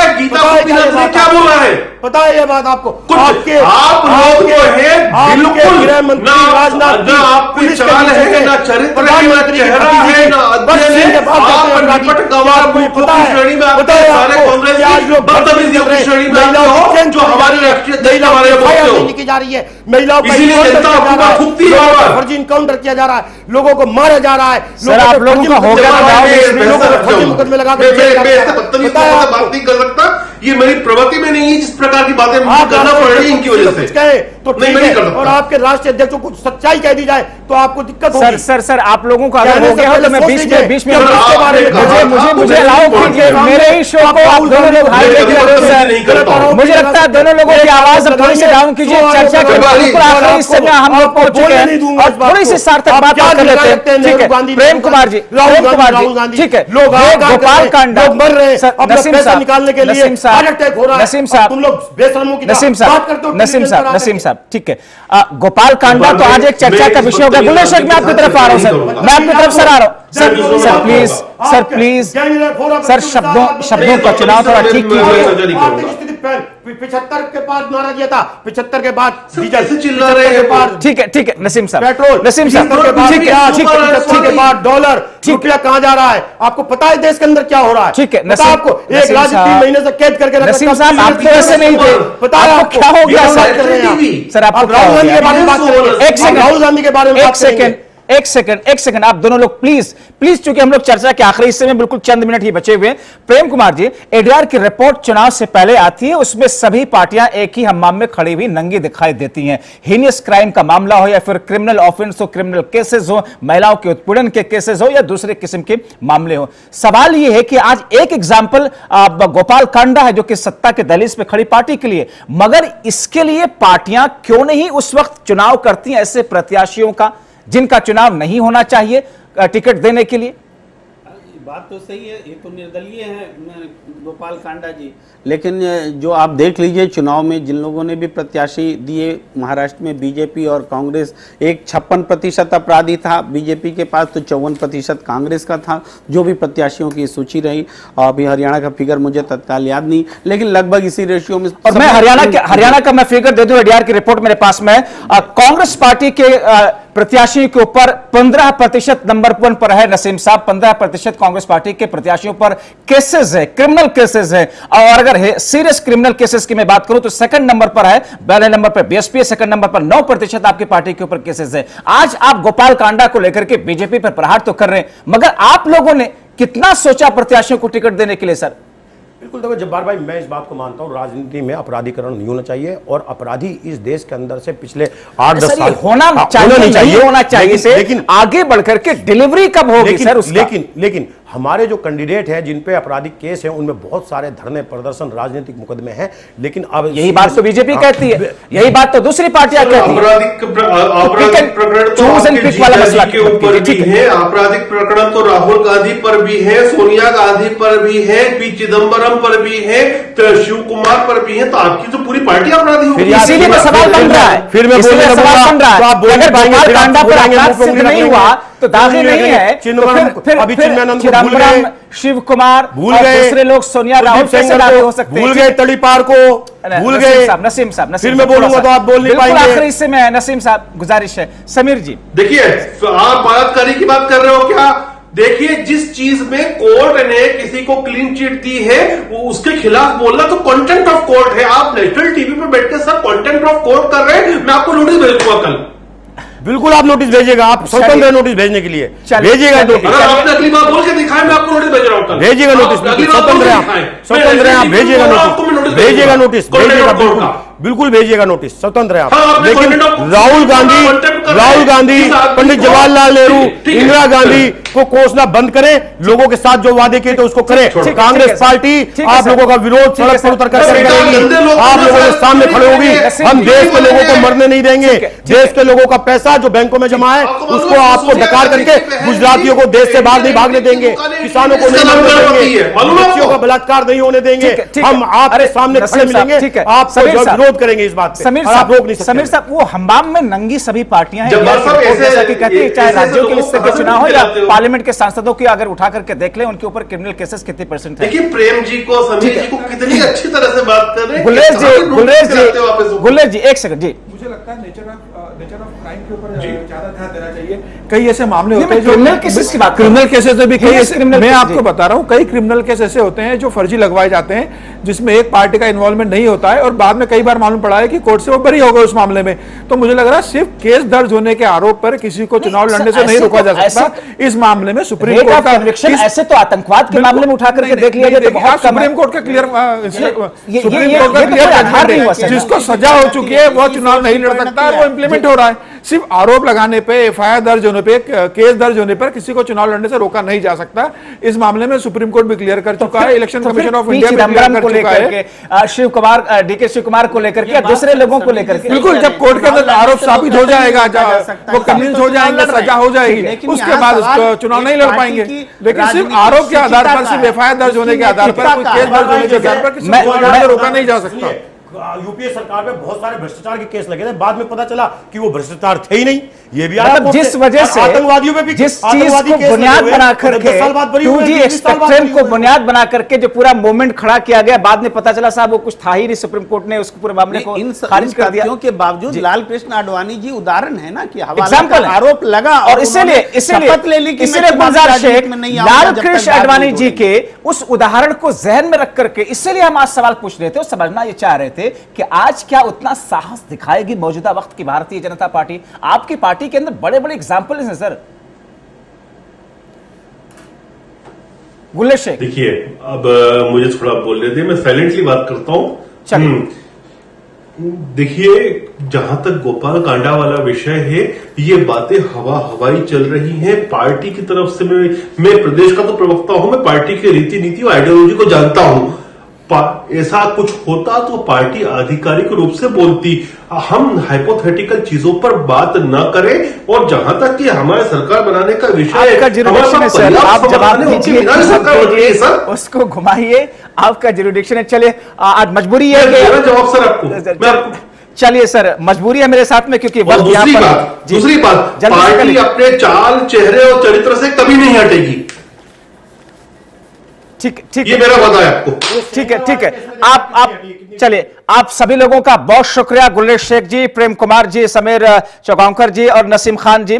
है गीता गोपीनाथ क्या बोल रहा है, पता है ये बात आपको। आप लोग जो है बिल्कुल ना आपकी चाल है, ना चरित्र है, ना अध्ययन है जो हमारे राष्ट्रीय जा रही है। महिलाओं को फर्जी इनकाउंटर किया जा रहा है, लोगों को मारा जा रहा है, लोगों को मुकदमे लगा सकता। ये मेरी प्रवृत्ति में नहीं है, जिस प्रकार की बातें गाना पड़ रही है इनकी वजह से तो नहीं है। और आपके राष्ट्रीय अध्यक्षों को सच्चाई कह दी जाए तो आपको दिक्कत होगी। सर आप लोगों का अगर हो गया हो तो मैं बीच में इसके बारे में मुझे लाओ मेरे ही शो को आप दोनों लोग हाईवे की तरफ से, मुझे लगता है दोनों लोगों की आवाज अब थोड़ी सी डाउन कीजिए। चर्चा के बिल्कुल आखिरी समय हम लोग पहुंच चुके हैं और थोड़ी सी सार्थक बात कर लेते हैं। ठीक है प्रेम कुमार जी ठीक है, लोग गोपाल कांडा मर रहे हैं अपना पैसा निकालने के लिए, हार्ट अटैक हो रहा है। नसीम साहब ठीक है, गोपाल कांडा तो आज एक चर्चा का विषय होगा। गुलेशक मैं आपकी तरफ आ रहा हूं सर, मैं आपकी तरफ सर आ रहा हूं सर प्लीज शब्दों का चुनाव थोड़ा ठीक कीजिए। 75 के बाद नारा दिया था, 75 के बाद डीजल चिल्ला रहे हैं। ठीक है नसीम साहब के बाद डॉलर रुपया कहां जा रहा है, आपको पता है देश के अंदर क्या हो रहा है। ठीक है आपको एक लाख 3 महीने से कैद करके नसीम साहब आप ऐसे नहीं थे, पता है आपको क्या हो गया सर। आप राहुल गांधी के बारे में बात कर रहे हैं, एक सेकंड आप दोनों लोग प्लीज चूंकि हम लोग चर्चा के आखिरी हिस्से में बिल्कुल चंद मिनट ही बचे हुए हैं। प्रेम कुमार जी, एडीआर की रिपोर्ट चुनाव से पहले आती है, उसमें सभी पार्टियां एक ही हम्माम में खड़ी हुई नंगी दिखाई देती हैं। हीनियस क्राइम का मामला हो या फिर क्रिमिनल ऑफेंस हो, क्रिमिनल केसेस हो, महिलाओं के उत्पीड़न के केसेस हो या दूसरे किस्म के मामले हो। सवाल यह है कि आज एक एग्जाम्पल गोपाल कांडा है जो कि सत्ता के दहलीज पर खड़ी पार्टी के लिए, मगर इसके लिए पार्टियां क्यों नहीं उस वक्त चुनाव करती हैं ऐसे प्रत्याशियों का जिनका चुनाव नहीं होना चाहिए टिकट देने के लिए? बात तो सही है, ये तो निर्दलीय हैं गोपाल कांडा जी, लेकिन जो आप देख लीजिए चुनाव में जिन लोगों ने भी प्रत्याशी दिए महाराष्ट्र में बीजेपी और कांग्रेस, एक 56% अपराधी था बीजेपी के पास तो 54% कांग्रेस का था जो भी प्रत्याशियों की सूची रही। और अभी हरियाणा का फिगर मुझे तत्काल याद नहीं, लेकिन लगभग इसी रेशियो में। और मैं हरियाणा का मैं फिगर दे दूं, एडीआर की रिपोर्ट मेरे पास में। कांग्रेस पार्टी के प्रत्याशियों के ऊपर 15% नंबर 1 पर है नसीम साहब, 15% कांग्रेस पार्टी के प्रत्याशियों पर केसेस है, क्रिमिनल केसेस है। और अगर सीरियस क्रिमिनल केसेस की मैं बात करूं तो सेकंड नंबर पर है, पहले नंबर पर बीएसपी, सेकंड नंबर पर 9% आपकी पार्टी के ऊपर केसेस है। आज आप गोपाल कांडा को लेकर के बीजेपी पर प्रहार तो कर रहे हैं, मगर आप लोगों ने कितना सोचा प्रत्याशियों को टिकट देने के लिए सर? बिल्कुल देखो जब्बार भाई, मैं इस बात को मानता हूँ राजनीति में अपराधीकरण नहीं होना चाहिए और अपराधी इस देश के अंदर से पिछले 8-10 साल होना चाहिए से, लेकिन आगे बढ़कर के डिलीवरी कब होगी सर उसका? लेकिन हमारे जो कैंडिडेट हैं जिन पे आपराधिक केस हैं उनमें बहुत सारे धरने प्रदर्शन राजनीतिक मुकदमे हैं, लेकिन अब यही बात तो बीजेपी कहती है, यही बात तो दूसरी पार्टियां कहती है। आपराधिक प्रकरण तो राहुल गांधी पर भी है, सोनिया गांधी पर भी है, पी चिदम्बरम पर भी है, शिव कुमार पर भी है, तो आपकी तो पूरी पार्टी अपराधी। इसीलिए सवाल बन रहा है, फिर नहीं हुआ तो दागे नहीं है चिदम्बरम, शिव कुमार, दूसरे लोग सोनिया राहुल हो सकते, भूल गए तड़ीपार को, भूल गए नसीम साहब। फिर मैं बोलूंगा तो आप बोल नहीं पाएंगे, आखिरी हिस्से में नसीम साहब गुजारिश है। समीर जी देखिए, आप बलात्कारी की बात कर रहे हो क्या? देखिए जिस चीज में कोर्ट ने किसी को क्लीन चिट दी है वो उसके खिलाफ बोलना तो कंटेंट ऑफ कोर्ट है। आप नेशनल टीवी पे बैठ के सब कंटेंट ऑफ कोर्ट कर रहे हैं, मैं आपको नोटिस भेजूंगा कल। बिल्कुल आप नोटिस भेजिएगा, आप स्वतंत्र है नोटिस भेजने के लिए, भेजिएगा नोटिस। आपने अगली बार बोल के दिखाएं, मैं आपको नोटिस भेज रहा हूं, भेजिएगा नोटिस, स्वतंत्र है आप, भेजिएगा नोटिस बिल्कुल भेजिएगा नोटिस, स्वतंत्र है आप। लेकिन राहुल गांधी, पंडित जवाहरलाल नेहरू, इंदिरा गांधी को कोसना बंद करें, लोगों के साथ जो वादे किए थे उसको करें। कांग्रेस पार्टी आप लोगों का विरोध सड़क पर उतर कर करेगी, आप लोगों के सामने खड़े होगी। हम देश के लोगों को मरने नहीं देंगे, देश के लोगों का पैसा जो बैंकों में जमा है उसको आपको डकार करके गुजरातियों को देश से बाहर नहीं भागने देंगे, किसानों को नहीं मरने देंगे, बच्चियों का बलात्कार नहीं होने देंगे। हम आपके सामने खड़े मिलेंगे, आप विरोध करेंगे इस बात पे। समीर साहब रोक नहीं सकते। समीर साहब वो हंगाम में नंगी सभी पार्टियां हैं, चाहे राज्यों के हिस्से के चुनाव हो या पार्लियामेंट के सांसदों की, अगर उठा करके देख ले उनके ऊपर क्रिमिनल केसेस कितने परसेंट है। देखिए प्रेम जी को, समीर जी को कितनी अच्छी तरह से बात कर रहे हैं। गुलेश जी एक सेकंड जी, मुझे लगता है नेचर ऑफ क्राइम के ऊपर ज्यादा ध्यान देना चाहिए। कई ऐसे मामले होते हैं, क्रिमिनल केसेस की बात, क्रिमिनल केसेस तो भी कई, मैं आपको बता रहा हूँ कई क्रिमिनल केस ऐसे होते हैं जो फर्जी लगवाए जाते हैं जिसमें एक पार्टी का इन्वॉल्वमेंट नहीं होता है और बाद में कई बार मालूम पड़ा है कि कोर्ट से वो बरी हो गए उस मामले में। तो मुझे लग रहा है सिर्फ केस दर्ज होने के आरोप पर किसी को चुनाव लड़ने से नहीं रोका जा सकता। इस मामले में सुप्रीम कोर्ट का, ऐसे तो आतंकवाद के मामले में उठा करके देख लिया जाए तो बहुत, सुप्रीम कोर्ट का क्लियर, जिसको सजा हो चुकी है वह चुनाव नहीं लड़ सकता है, वो इम्प्लीमेंट हो रहा है। सिर्फ आरोप लगाने पे, एफआईआर दर्ज होने पे, केस दर्ज होने पर किसी को चुनाव लड़ने से रोका नहीं जा सकता। इस मामले में सुप्रीम कोर्ट भी क्लियर कर चुका है, इलेक्शन कमीशन ऑफ इंडिया भी क्लियर कर चुका है, शिवकुमार डीके शिवकुमार को लेकर के, दूसरे लोगों को लेकर के। बिल्कुल, जब कोर्ट के अंदर आरोप साबित हो जाएगा, वो कन्विंस हो जाएंगे, सजा हो जाएगी, उसके बाद चुनाव नहीं लड़ पाएंगे। लेकिन सिर्फ आरोप के आधार पर, सिर्फ एफआईआर दर्ज होने के आधार पर, केस दर्ज होने के आधार पर किसी को रोका नहीं जा सकता। यूपीए सरकार में बहुत सारे भ्रष्टाचार के केस लगे थे, बाद में पता चला कि वो भ्रष्टाचार थे ही नहीं। ये भी मतलब जिस वजह से आतंकवादियों में भी, जिस चीज को बुनियाद बना करके, 2G स्पेक्ट्रम को बुनियाद बना करके जो पूरा मूवमेंट खड़ा किया गया, बाद में पता चला साहब वो कुछ था ही नहीं। सुप्रीम कोर्ट ने उसके पूरे मामले को खारिज कर दिया। के बावजूद लाल कृष्ण आडवाणी जी उदाहरण है ना कि एग्जाम्पल, आरोप लगा और इसीलिए गुलजार शेख, लाल कृष्ण आडवाणी जी के उस उदाहरण को जहन में रख करके इसीलिए हम आज सवाल पूछ रहे थे और समझना ये चाह रहे थे कि आज क्या उतना साहस दिखाएगी मौजूदा वक्त की भारतीय जनता पार्टी। आपकी पार्टी के अंदर बड़े बड़े एग्जाम्पल हैं सर। गुलेश शेख देखिए, अब मुझे थोड़ा बोलने दे, मैं साइलेंटली बात करता हूं। देखिए, जहां तक गोपाल कांडा वाला विषय है, ये बातें हवाई चल रही हैं पार्टी की तरफ से। मैं प्रदेश का तो प्रवक्ता हूं, मैं पार्टी की रीति नीति और आइडियोलॉजी को जानता हूं। ऐसा कुछ होता तो पार्टी आधिकारिक रूप से बोलती। हम हाइपोथेटिकल चीजों पर बात ना करें। और जहां तक कि हमारे सरकार बनाने का विषय है, आप जवाब दीजिए, उसको घुमाइए, आपका ज्यूरिडिक्शन है। चलिए, आज मजबूरी है, जवाब सर आपको, चलिए सर, मजबूरी है मेरे साथ में, क्योंकि दूसरी बात पार्टी अपने चाल चेहरे और चरित्र से कभी नहीं हटेगी। ठीक, ये मेरा वादा है आपको। ठीक है। आप चलिए, आप सभी लोगों का बहुत शुक्रिया, गुलेश शेख जी, प्रेम कुमार जी, समीर चौगांवकर जी और नसीम खान जी,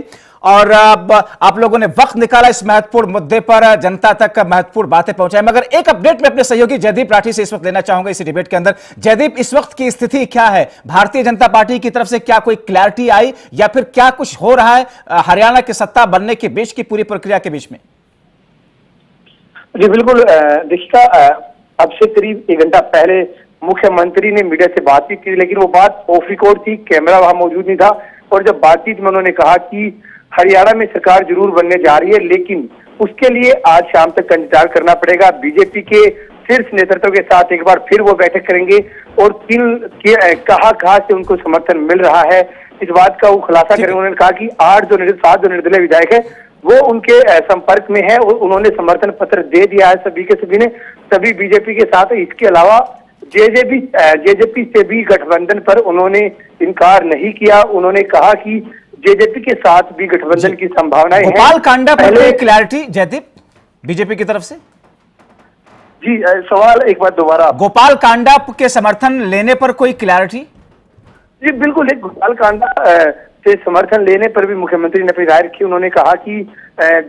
और आप लोगों ने वक्त निकाला इस महत्वपूर्ण मुद्दे पर, जनता तक महत्वपूर्ण बातें पहुंचाई। मगर एक अपडेट मैं अपने सहयोगी जयदीप राठी से इस वक्त लेना चाहूंगा इस डिबेट के अंदर। जयदीप, इस वक्त की स्थिति क्या है? भारतीय जनता पार्टी की तरफ से क्या कोई क्लैरिटी आई या फिर क्या कुछ हो रहा है हरियाणा के सत्ता बनने के बीच की पूरी प्रक्रिया के बीच में? जी बिल्कुल, देखिए अब से करीब एक घंटा पहले मुख्यमंत्री ने मीडिया से बातचीत की, लेकिन वो बात ऑफ रिकॉर्ड थी, कैमरा वहां मौजूद नहीं था। और जब बातचीत में उन्होंने कहा कि हरियाणा में सरकार जरूर बनने जा रही है, लेकिन उसके लिए आज शाम तक इंतजार करना पड़ेगा। बीजेपी के शीर्ष नेतृत्व के साथ एक बार फिर वो बैठक करेंगे और किन कहा से उनको समर्थन मिल रहा है इस बात का वो खुलासा करेंगे। उन्होंने कहा कि सात जो निर्दलीय विधायक है वो उनके संपर्क में है और उन्होंने समर्थन पत्र दे दिया है सभी बीजेपी के साथ। इसके अलावा जेजेपी से भी गठबंधन पर उन्होंने इनकार नहीं किया। उन्होंने कहा कि जेजेपी के साथ भी गठबंधन की संभावनाएं हैं। गोपाल कांडा पर क्लैरिटी जयदीप बीजेपी की तरफ से? जी सवाल एक बार दोबारा, गोपाल कांडा के समर्थन लेने पर कोई क्लैरिटी? जी बिल्कुल, एक गोपाल कांडा से समर्थन लेने पर भी मुख्यमंत्री ने अपनी राय रखी। उन्होंने कहा कि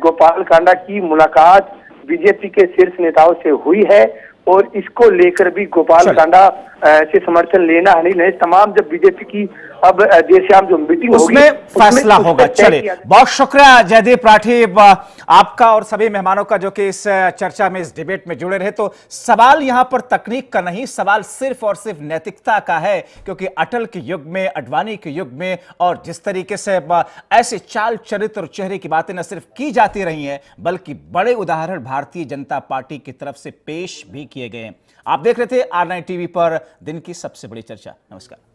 गोपाल कांडा की मुलाकात बीजेपी के शीर्ष नेताओं से हुई है और इसको लेकर भी गोपाल कांडा से समर्थन लेना है नहीं। तमाम जब बीजेपी की अब देर शाम जो मीटिंग होगी उसमें फैसला होगा। चलिए, बहुत शुक्रिया जयदीप राठी आपका और सभी मेहमानों का जो कि इस चर्चा में, इस डिबेट में जुड़े रहे। तो सवाल यहां पर तकनीक का नहीं, सवाल सिर्फ और सिर्फ नैतिकता का है, क्योंकि अटल के युग में, अडवाणी के युग में और जिस तरीके से ऐसे चाल चरित्र और चेहरे की बातें न सिर्फ की जाती रही हैं बल्कि बड़े उदाहरण भारतीय जनता पार्टी की तरफ से पेश भी किए गए हैं। आप देख रहे थे R9 TV पर दिन की सबसे बड़ी चर्चा। नमस्कार।